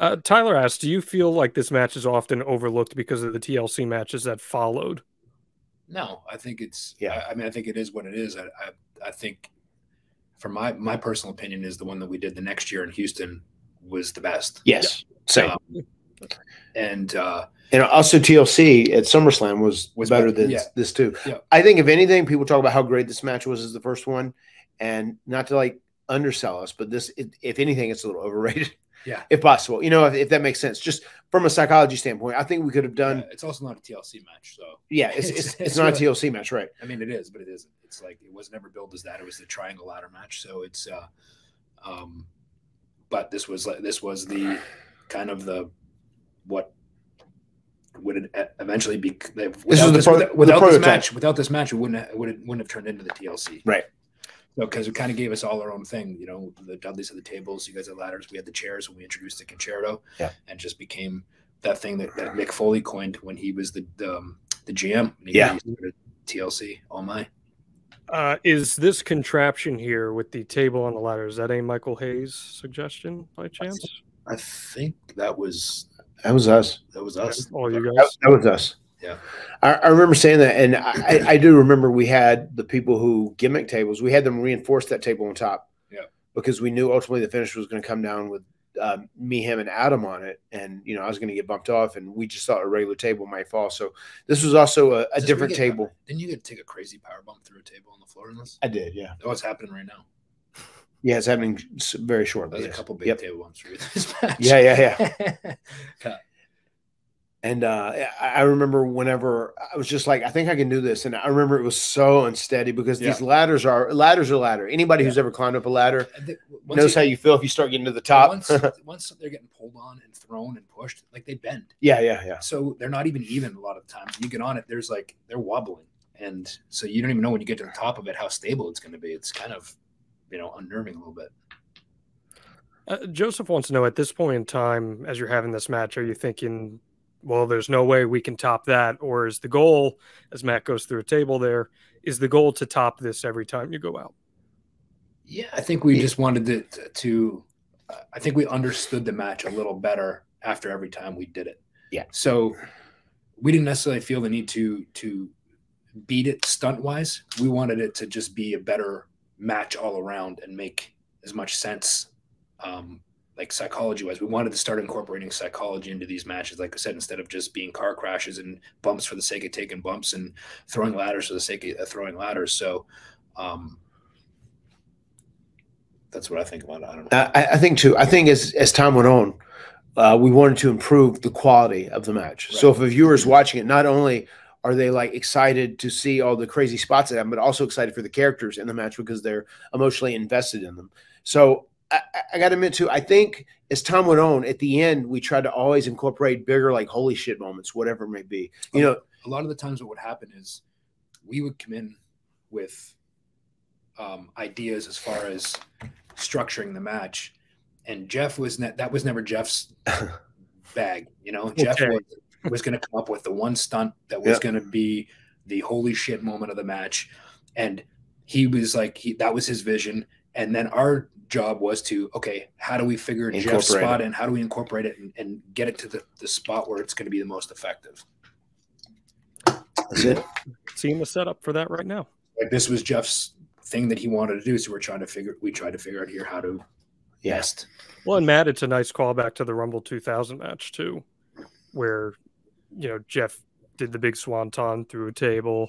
Uh, Tyler asked, do you feel like this match is often overlooked because of the T L C matches that followed? No, I think it's. Yeah, I, I mean, I think it is what it is. I I, I think. For my my personal opinion, is the one that we did the next year in Houston was the best. Yes, yeah. Same. Um, and uh, and also T L C at SummerSlam was was better than yeah. this too. Yeah. I think if anything, people talk about how great this match was as the first one, and not to like undersell us, but this, it, if anything, it's a little overrated. yeah, if possible. You know, if, if that makes sense, just from a psychology standpoint, I think we could have done. Yeah, it's also not a T L C match, so yeah, it's it's, it's, it's not really, a T L C match, right? I mean, it is, but it isn't. It's like it was never billed as that. It was the Triangle Ladder match, so it's. Uh, um, but this was like this was the kind of the what. Would it eventually be without this, is this, pro, without, without this match? Without this match, it wouldn't have, wouldn't wouldn't have turned into the T L C, right? Because so, it kind of gave us all our own thing. You know, the Dudleys had the tables, you guys had ladders, we had the chairs when we introduced the concerto, yeah, and just became that thing that, that Mick Foley coined when he was the um, the G M. He yeah, T L C. Oh my! Uh, is this contraption here with the table and the ladder? Is that a Michael Hayes suggestion by chance? I think that was. That was us. That was us. All you guys. That, that was us. Yeah. I, I remember saying that, and I, I do remember we had the people who gimmick tables. We had them reinforce that table on top. Yeah. Because we knew ultimately the finish was going to come down with um, me, him, and Adam on it, and you know I was going to get bumped off, and we just thought a regular table might fall. So this was also a, a different get, table. Didn't you get to take a crazy power bump through a table on the floor in this? I did. Yeah. Oh, it's happening right now. Yeah, it's happening very shortly. There's yes. a couple big yep. table ones for this match. Yeah, yeah, yeah. yeah. And uh, I remember whenever I was just like, I think I can do this. And I remember it was so unsteady because yeah. these ladders are ladders are ladder. Anybody yeah. who's ever climbed up a ladder think, knows you, how you feel if you start getting to the top. Once, once they're getting pulled on and thrown and pushed, like they bend. Yeah, yeah, yeah. So they're not even even a lot of the times. You get on it, there's like they're wobbling, and so you don't even know when you get to the top of it how stable it's going to be. It's kind of you know, unnerving a little bit. Uh, Joseph wants to know, at this point in time, as you're having this match, are you thinking, well, there's no way we can top that? Or is the goal, as Matt goes through a table there, is the goal to top this every time you go out? Yeah, I think we just wanted to, to uh, I think we understood the match a little better after every time we did it. Yeah. So we didn't necessarily feel the need to, to beat it stunt-wise. We wanted it to just be a better match all around and make as much sense um like psychology wise. We wanted to start incorporating psychology into these matches, like I said, instead of just being car crashes and bumps for the sake of taking bumps and throwing ladders for the sake of throwing ladders. So um that's what I think about it. I don't know. I, I think too I think as as time went on uh we wanted to improve the quality of the match, right? So if a viewer is watching it, not only are they like excited to see all the crazy spots at them, but also excited for the characters in the match because they're emotionally invested in them. So I, I got to admit too, I think as time went on, at the end, we tried to always incorporate bigger, like holy shit moments, whatever it may be. You know, a lot of the times what would happen is we would come in with um, ideas as far as structuring the match, and Jeff was ne that was never Jeff's bag. You know, Jeff okay. was. was going to come up with the one stunt that was yep. going to be the holy shit moment of the match. And he was like, he, that was his vision. And then our job was to, okay, how do we figure Jeff's spot in? How do we incorporate it and, and get it to the, the spot where it's going to be the most effective? That's it. Seeing the setup for that right now. Like this was Jeff's thing that he wanted to do. So we're trying to figure, we tried to figure out here how to yeah. best. Well, and Matt, it's a nice callback to the Rumble two thousand match too, where, you know, Jeff did the big swanton through a table.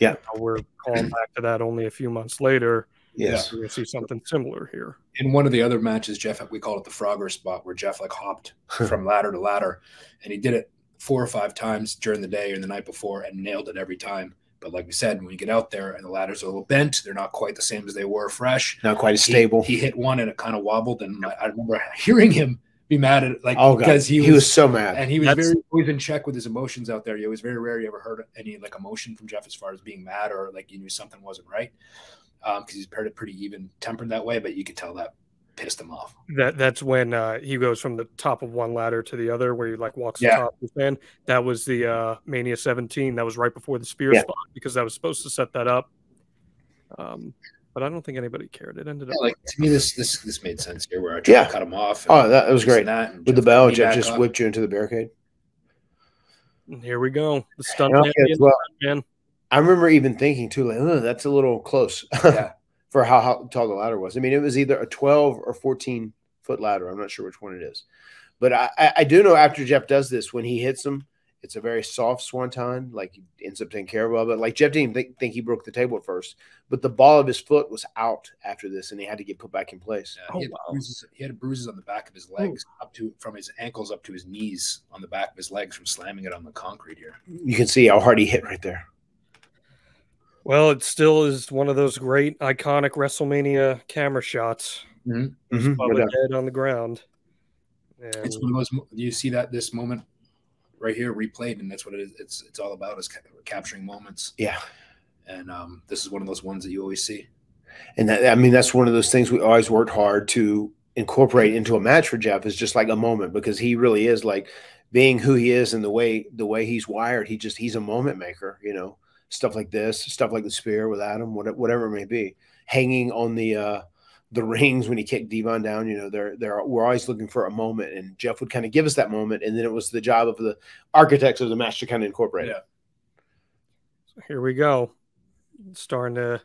Yeah. Uh, we're calling back to that only a few months later. Yes. Yeah. We're going to see something similar here. In one of the other matches, Jeff, we called it the Frogger spot, where Jeff like hopped from ladder to ladder, and he did it four or five times during the day or the night before and nailed it every time. But like we said, when you get out there and the ladders are a little bent, they're not quite the same as they were fresh. Not quite as stable. He, he hit one and it kind of wobbled. And I, I remember hearing him be mad at it, like oh, because he was, he was so mad, and he was That's... very always in check with his emotions out there. It was very rare you ever heard any like emotion from Jeff as far as being mad or like you knew something wasn't right, um because he's pretty pretty even tempered that way. But you could tell that pissed him off. That that's when uh he goes from the top of one ladder to the other, where he like walks yeah. the top of the fan. That was the uh Mania seventeen. That was right before the spear yeah. spot, because I was supposed to set that up. Um, but I don't think anybody cared. It ended yeah, up like to me. This this this made sense here, where I tried yeah. to cut him off. And oh, that was great. That, with the bell, Jeff just up. whipped you into the barricade. And here we go. The stunt man. Well, man. I remember even thinking too, like, oh, that's a little close yeah. for how, how tall the ladder was. I mean, it was either a twelve or fourteen foot ladder. I'm not sure which one it is, but I I do know after Jeff does this, when he hits him It's a very soft swanton. Like, he ends up taking care of it. But, like, Jeff didn't even think, think he broke the table at first. But the ball of his foot was out after this, and he had to get put back in place. Yeah, oh, he, had wow. bruises, he had bruises on the back of his legs, Ooh. up to from his ankles up to his knees on the back of his legs from slamming it on the concrete here. You can see how hard he hit right there. Well, it still is one of those great, iconic WrestleMania camera shots. Mm-hmm. Mm-hmm. Bubba yeah. dead on the ground. And it's one of those, you see that this moment right here replayed, and that's what it is. It's it's all about is ca capturing moments. Yeah, and um, this is one of those ones that you always see. And that, I mean, that's one of those things we always worked hard to incorporate into a match for Jeff, is just like a moment, because he really is, like, being who he is and the way the way he's wired. He just he's a moment maker, you know. Stuff like this, stuff like the spear with Adam, whatever it may be, hanging on the uh, the rings when he kicked Devon down. You know, they're they're we're always looking for a moment, and Jeff would kind of give us that moment, and then it was the job of the architects of the match to kind of incorporate yeah. it. So here we go, starting to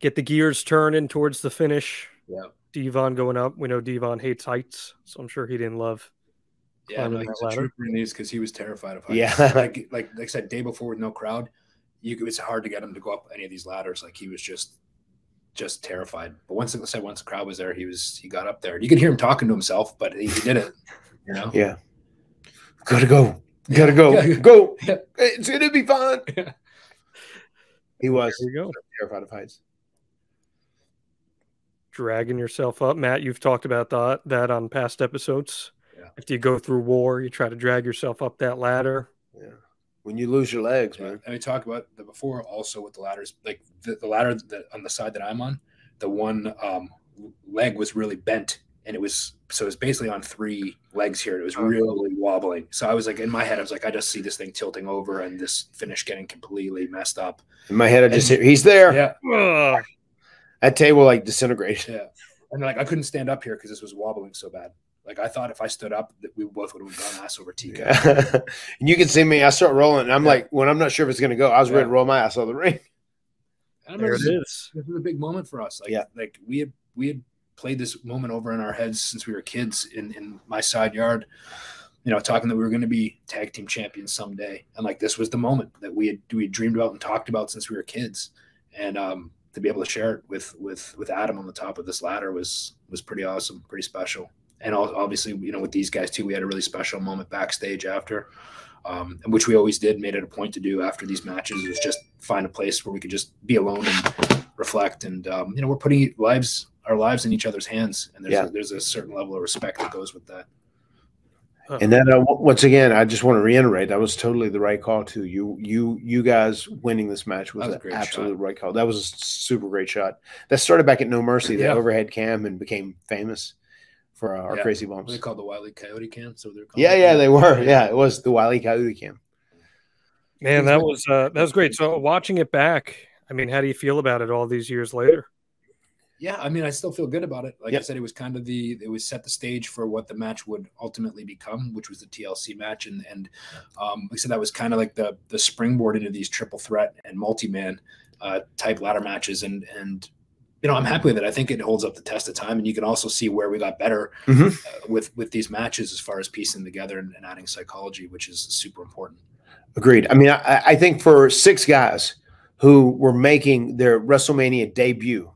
get the gears turning towards the finish. Yeah, Devon going up. We know Devon hates heights, so I'm sure he didn't love. Yeah, no, he's a trooper in these, because he was terrified of heights. Yeah, like, like like I said, day before with no crowd. You, it's hard to get him to go up any of these ladders. Like, he was just, just terrified. But once, I said, once the crowd was there, he was, he got up there. You could hear him talking to himself, but he, he did it. You know? Yeah. Gotta go. Gotta go. Yeah. Go. Yeah. It's gonna be fun. Yeah. He was there we go. terrified of heights. Dragging yourself up, Matt. You've talked about that that on past episodes. Yeah. After you go through war, you try to drag yourself up that ladder. Yeah. When you lose your legs, man. And we talk about the before also with the ladders, like the, the ladder that, on the side that I'm on, the one um, leg was really bent, and it was so it was basically on three legs here. And it was really wobbling. So I was like, in my head, I was like, I just see this thing tilting over and this finish getting completely messed up. In my head, I just and, hear he's there. Yeah, Ugh. that table like disintegrated. Yeah, and like I couldn't stand up here because this was wobbling so bad. Like, I thought if I stood up, that we both would have gone ass over teacup. Yeah. And you can see me. I start rolling, and I'm yeah. like, when I'm not sure if it's going to go, I was yeah. ready to roll my ass out of the ring. And there it is. is. This is a big moment for us. Like, yeah. like we had we had played this moment over in our heads since we were kids in, in my side yard, you know, talking that we were going to be tag team champions someday. And, like, this was the moment that we had, we had dreamed about and talked about since we were kids. And um, to be able to share it with, with, with Adam on the top of this ladder was, was pretty awesome, pretty special. And obviously, you know, with these guys too, we had a really special moment backstage after, um, which we always did, made it a point to do after these matches, is just find a place where we could just be alone and reflect. And, um, you know, we're putting lives, our lives in each other's hands. And there's, yeah. a, there's a certain level of respect that goes with that. Huh. And then uh, once again, I just want to reiterate, that was totally the right call too. You, you, you guys winning this match was, was an absolute right call. That was a super great shot. That started back at No Mercy, the yeah. overhead cam, and became famous for our yeah. crazy bumps. They called the Wile E. Coyote cam, so they're yeah, yeah, they were. Yeah, it was the Wile E. Coyote cam. Man, that was uh, that was great. So watching it back, I mean, how do you feel about it all these years later? Yeah, I mean, I still feel good about it. Like yep. I said, it was kind of the it was set the stage for what the match would ultimately become, which was the T L C match, and and um, like I said, that was kind of like the the springboard into these triple threat and multi man uh, type ladder matches, and and. You know, I'm happy with it. I think it holds up the test of time, and you can also see where we got better mm-hmm. uh, with with these matches as far as piecing together and, and adding psychology, which is super important. Agreed. I mean, I, I think for six guys who were making their WrestleMania debut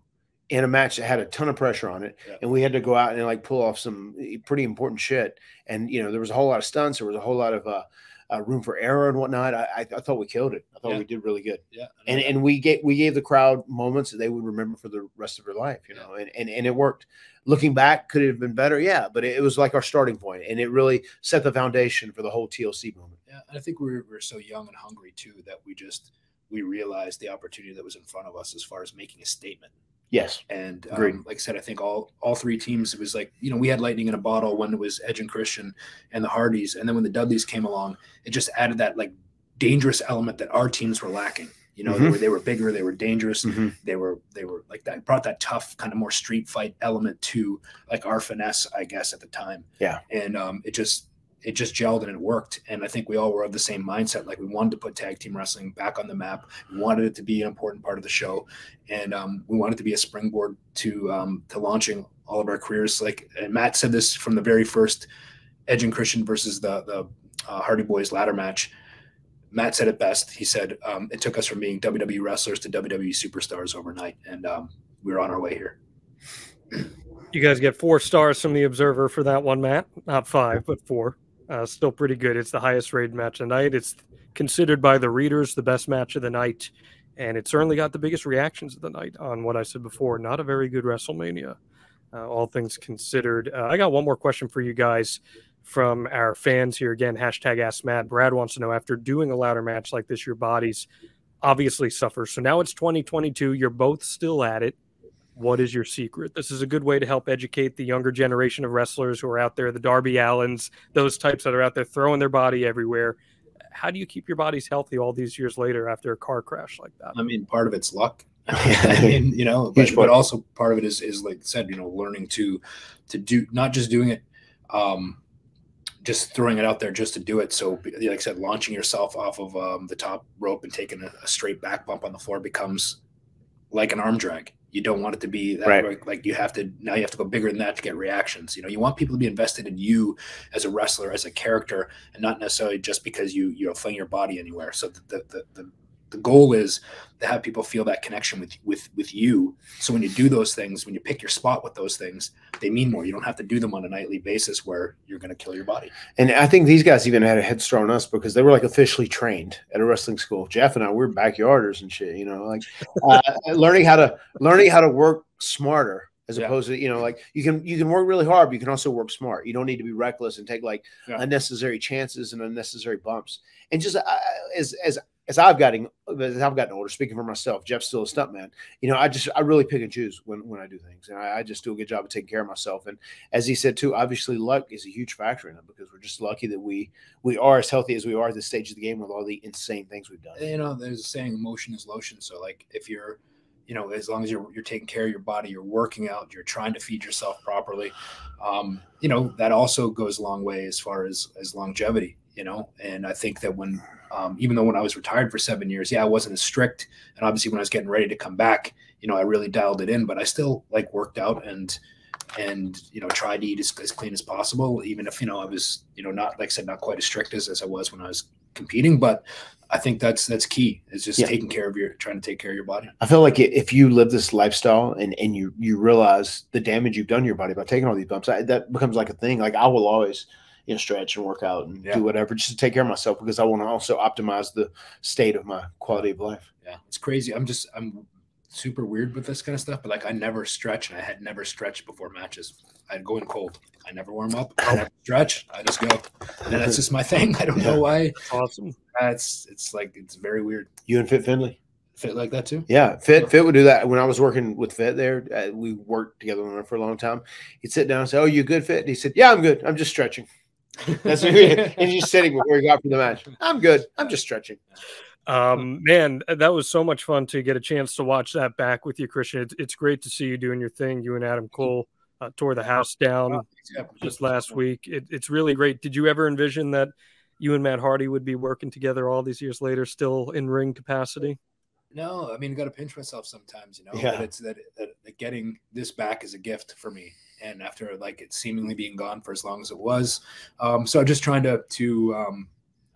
in a match that had a ton of pressure on it, yeah. and we had to go out and like pull off some pretty important shit, and you know, there was a whole lot of stunts, there was a whole lot of uh, uh, room for error and whatnot. I, I, I thought we killed it. I thought yeah. we did really good. Yeah, and and we gave we gave the crowd moments that they would remember for the rest of their life. You yeah. know, and, and and it worked. Looking back, could it have been better? Yeah, but it, it was like our starting point, and it really set the foundation for the whole T L C moment. Yeah, and I think we were, we were so young and hungry too that we just we realized the opportunity that was in front of us as far as making a statement. Yes, and um, like I said, I think all all three teams. It was like, you know, we had lightning in a bottle when it was Edge and Christian and the Hardys, and then when the Dudleys came along, it just added that like dangerous element that our teams were lacking. You know, mm-hmm. they were they were bigger, they were dangerous, mm-hmm. they were they were like that brought that tough kind of more street fight element to like our finesse, I guess, at the time. Yeah, and um, it just. It just gelled and it worked. And I think we all were of the same mindset. Like, we wanted to put tag team wrestling back on the map. We wanted it to be an important part of the show. And um, we wanted it to be a springboard to, um, to launching all of our careers. Like, and Matt said this from the very first Edge and Christian versus the, the uh, Hardy Boyz ladder match, Matt said it best. He said, um, it took us from being W W E wrestlers to W W E superstars overnight. And um, we were on our way here. You guys get four stars from the Observer for that one, Matt. Not five, but four. Uh, still pretty good. It's the highest rated match of the night. It's considered by the readers the best match of the night. And it certainly got the biggest reactions of the night on what I said before. Not a very good WrestleMania, uh, all things considered. Uh, I got one more question for you guys from our fans here. Again, hashtag Ask Matt. Brad wants to know, after doing a ladder match like this, your bodies obviously suffer. So now it's twenty twenty-two. You're both still at it. What is your secret? This is a good way to help educate the younger generation of wrestlers who are out there, the Darby Allens, those types that are out there throwing their body everywhere. How do you keep your bodies healthy all these years later after a car crash like that? I mean, part of it's luck. I mean, you know, but, but also part of it is, is like I said, you know, learning to, to do, not just doing it, um, just throwing it out there just to do it. So like I said, launching yourself off of um, the top rope and taking a, a straight back bump on the floor becomes like an arm drag. You don't want it to be that, right. like, like you have to, now you have to go bigger than that to get reactions. You know, you want people to be invested in you as a wrestler, as a character, and not necessarily just because you, you know, fling your body anywhere. So the, the, the, the goal is to have people feel that connection with, with, with you. So when you do those things, when you pick your spot with those things, they mean more. You don't have to do them on a nightly basis where you're going to kill your body. And I think these guys even had a head start on us because they were like officially trained at a wrestling school. Jeff and I, we're backyarders and shit, you know, like uh, learning how to, learning how to work smarter. As yeah. opposed to, you know, like you can you can work really hard, but you can also work smart. You don't need to be reckless and take like yeah. unnecessary chances and unnecessary bumps. And just uh, as as as I've gotten as I've gotten older, speaking for myself, Jeff's still a stuntman. You know, I just I really pick and choose when when I do things, and I, I just do a good job of taking care of myself. And as he said too, obviously luck is a huge factor in it because we're just lucky that we we are as healthy as we are at this stage of the game with all the insane things we've done. You know, there's a saying, "Emotion is lotion." So like if you're You know, as long as you're, you're taking care of your body, you're working out, you're trying to feed yourself properly, um, you know, that also goes a long way as far as, as longevity, you know. And I think that when, um, even though when I was retired for seven years, yeah, I wasn't as strict. And obviously when I was getting ready to come back, you know, I really dialed it in, but I still like worked out and, and, you know, tried to eat as, as clean as possible, even if, you know, I was, you know, not, like I said, not quite as strict as, as I was when I was competing, but I think that's that's key. It's just yeah. taking care of your, trying to take care of your body. I feel like if you live this lifestyle and and you you realize the damage you've done to your body by taking all these bumps, I, that becomes like a thing. Like I will always, you know, stretch and work out and yeah. do whatever just to take care of myself because I want to also optimize the state of my quality of life. Yeah, it's crazy. I'm just I'm super weird with this kind of stuff, but like I never stretch, and I had never stretched before matches. I'd go in cold. I never warm up. I never stretch. I just go. And that's just my thing. I don't yeah. know why. That's awesome. That's it's like it's very weird. You and Fit Finley, Fit like that too. Yeah, Fit Fit would do that when I was working with Fit. There, uh, we worked together for a long time. He'd sit down and say, "Oh, you good, Fit?" And he said, "Yeah, I'm good. I'm just stretching." That's what he did. And he's sitting before he got for the match. I'm good. I'm just stretching. Um, man, that was so much fun to get a chance to watch that back with you, Christian. It's, it's great to see you doing your thing. You and Adam Cole uh, tore the house down just last week. It, it's really great. Did you ever envision that you and Matt Hardy would be working together all these years later, still in ring capacity? No, I mean, I got to pinch myself sometimes, you know, yeah. but it's that, that, that getting this back is a gift for me. And after like it seemingly being gone for as long as it was. Um, so I'm just trying to, to, um,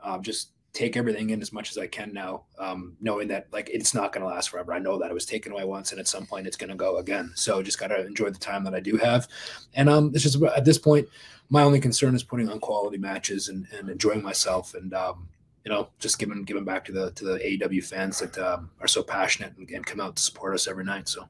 uh, just, take everything in as much as I can now, um, knowing that like it's not going to last forever. I know that it was taken away once, and at some point it's going to go again. So just got to enjoy the time that I do have. And um, it's just at this point, my only concern is putting on quality matches and, and enjoying myself, and um, you know, just giving giving back to the to the A E W fans that um, are so passionate and, and come out to support us every night. So.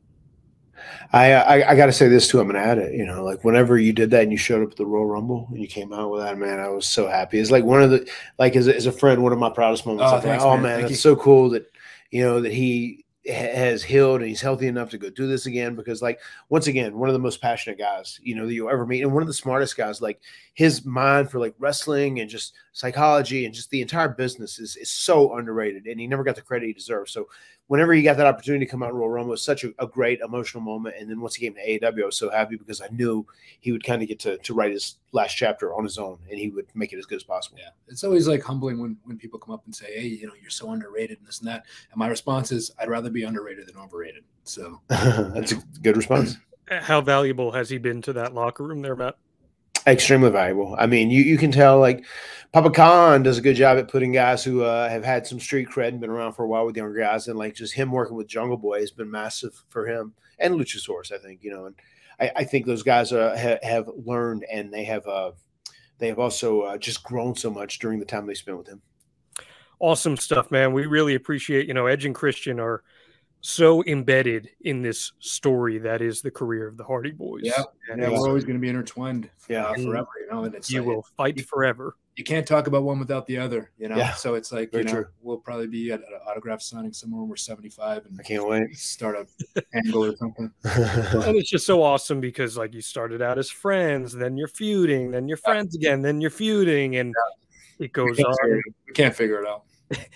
I, I, I got to say this too. I'm going to add it, you know, like whenever you did that and you showed up at the Royal Rumble and you came out with that, man, I was so happy. It's like one of the, like as a, as a friend, one of my proudest moments. Oh, I thanks, thought, man. Oh man, it's so cool that, you know, that he ha has healed and he's healthy enough to go do this again. Because like, once again, one of the most passionate guys, you know, that you'll ever meet. And one of the smartest guys, like his mind for like wrestling and just psychology and just the entire business is, is so underrated, and he never got the credit he deserved. So whenever he got that opportunity to come out and Royal Rumble, it was such a, a great emotional moment. And then once he came to A E W, I was so happy because I knew he would kind of get to, to write his last chapter on his own, and he would make it as good as possible. Yeah, it's always like humbling when, when people come up and say, hey, you know, you're so underrated and this and that. And my response is, I'd rather be underrated than overrated. So that's a good response. How valuable has he been to that locker room there, Matt? Extremely valuable. I mean, you, you can tell, like, Papa Khan does a good job at putting guys who uh, have had some street cred and been around for a while with younger guys, and, like, just him working with Jungle Boy has been massive for him and Luchasaurus, I think, you know. And I, I think those guys uh, ha have learned, and they have uh, they have also uh, just grown so much during the time they spent with him. Awesome stuff, man. We really appreciate, you know, Edge and Christian are so embedded in this story that is the career of the Hardy Boys. Yeah, and yeah, we're always going to be intertwined. Yeah, uh, forever. You know, and it's you like, will fight you, forever. You can't talk about one without the other. You know, yeah. So it's like, Very you know, true. We'll probably be at an autograph signing somewhere when we're seventy-five, and I can't wait. Start a angle or something. And it's just so awesome because, like, you started out as friends, then you're feuding, then you're friends yeah. again, then you're feuding, and yeah. it goes we on. It. We can't figure it out.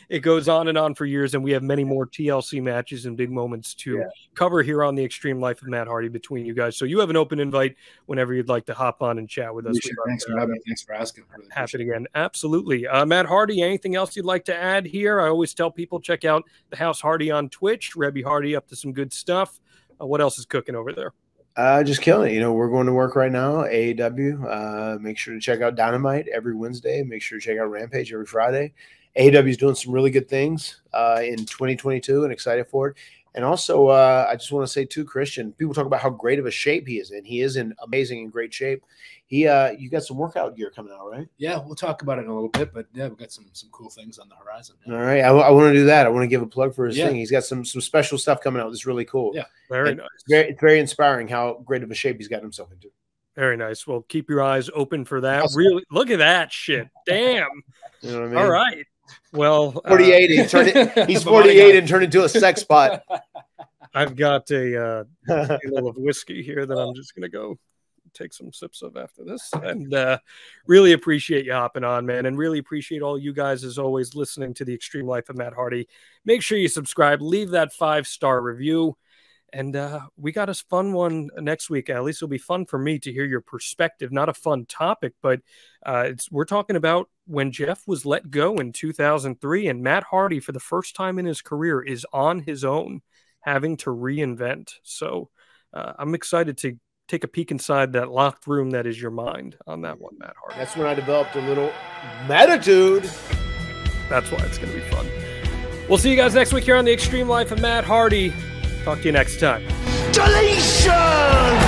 It goes on and on for years, and we have many more T L C matches and big moments to yeah. cover here on The Extreme Life of Matt Hardy between you guys. So you have an open invite whenever you'd like to hop on and chat with us. Thanks for having me. Thanks for asking. Really happy again. Absolutely. Uh, Matt Hardy, anything else you'd like to add here? I always tell people, check out the House Hardy on Twitch. Rebby Hardy up to some good stuff. Uh, what else is cooking over there? Uh, just killing it. You know, we're going to work right now, A E W. Uh, make sure to check out Dynamite every Wednesday. Make sure to check out Rampage every Friday. A E W is doing some really good things uh, in twenty twenty-two, and excited for it. And also, uh, I just want to say, too, Christian, people talk about how great of a shape he is in. He is in amazing and great shape. He, uh, you got some workout gear coming out, right? Yeah, we'll talk about it in a little bit, but yeah, we've got some some cool things on the horizon. Yeah. All right, I, I want to do that. I want to give a plug for his yeah. thing. He's got some some special stuff coming out that's really cool. Yeah, very and nice. It's very, it's very inspiring how great of a shape he's got himself into. Very nice. Well, keep your eyes open for that. Awesome. Really, look at that shit. Damn. You know what I mean? All right. Well, forty-eight. Uh, he turned it, he's forty-eight and turned into a sex pot. I've got a uh, bottle of whiskey here that I'm just going to go take some sips of after this. And uh, really appreciate you hopping on, man. And really appreciate all you guys, as always, listening to The Extreme Life of Matt Hardy. Make sure you subscribe. Leave that five-star review. And uh, we got a fun one next week. At least it'll be fun for me to hear your perspective. Not a fun topic, but uh, it's, we're talking about when Jeff was let go in two thousand three, and Matt Hardy, for the first time in his career, is on his own, having to reinvent. So uh, I'm excited to take a peek inside that locked room that is your mind on that one, Matt Hardy. That's when I developed a little Mattitude. That's why it's going to be fun. We'll see you guys next week here on The Extreme Life of Matt Hardy. Talk to you next time. Deletion!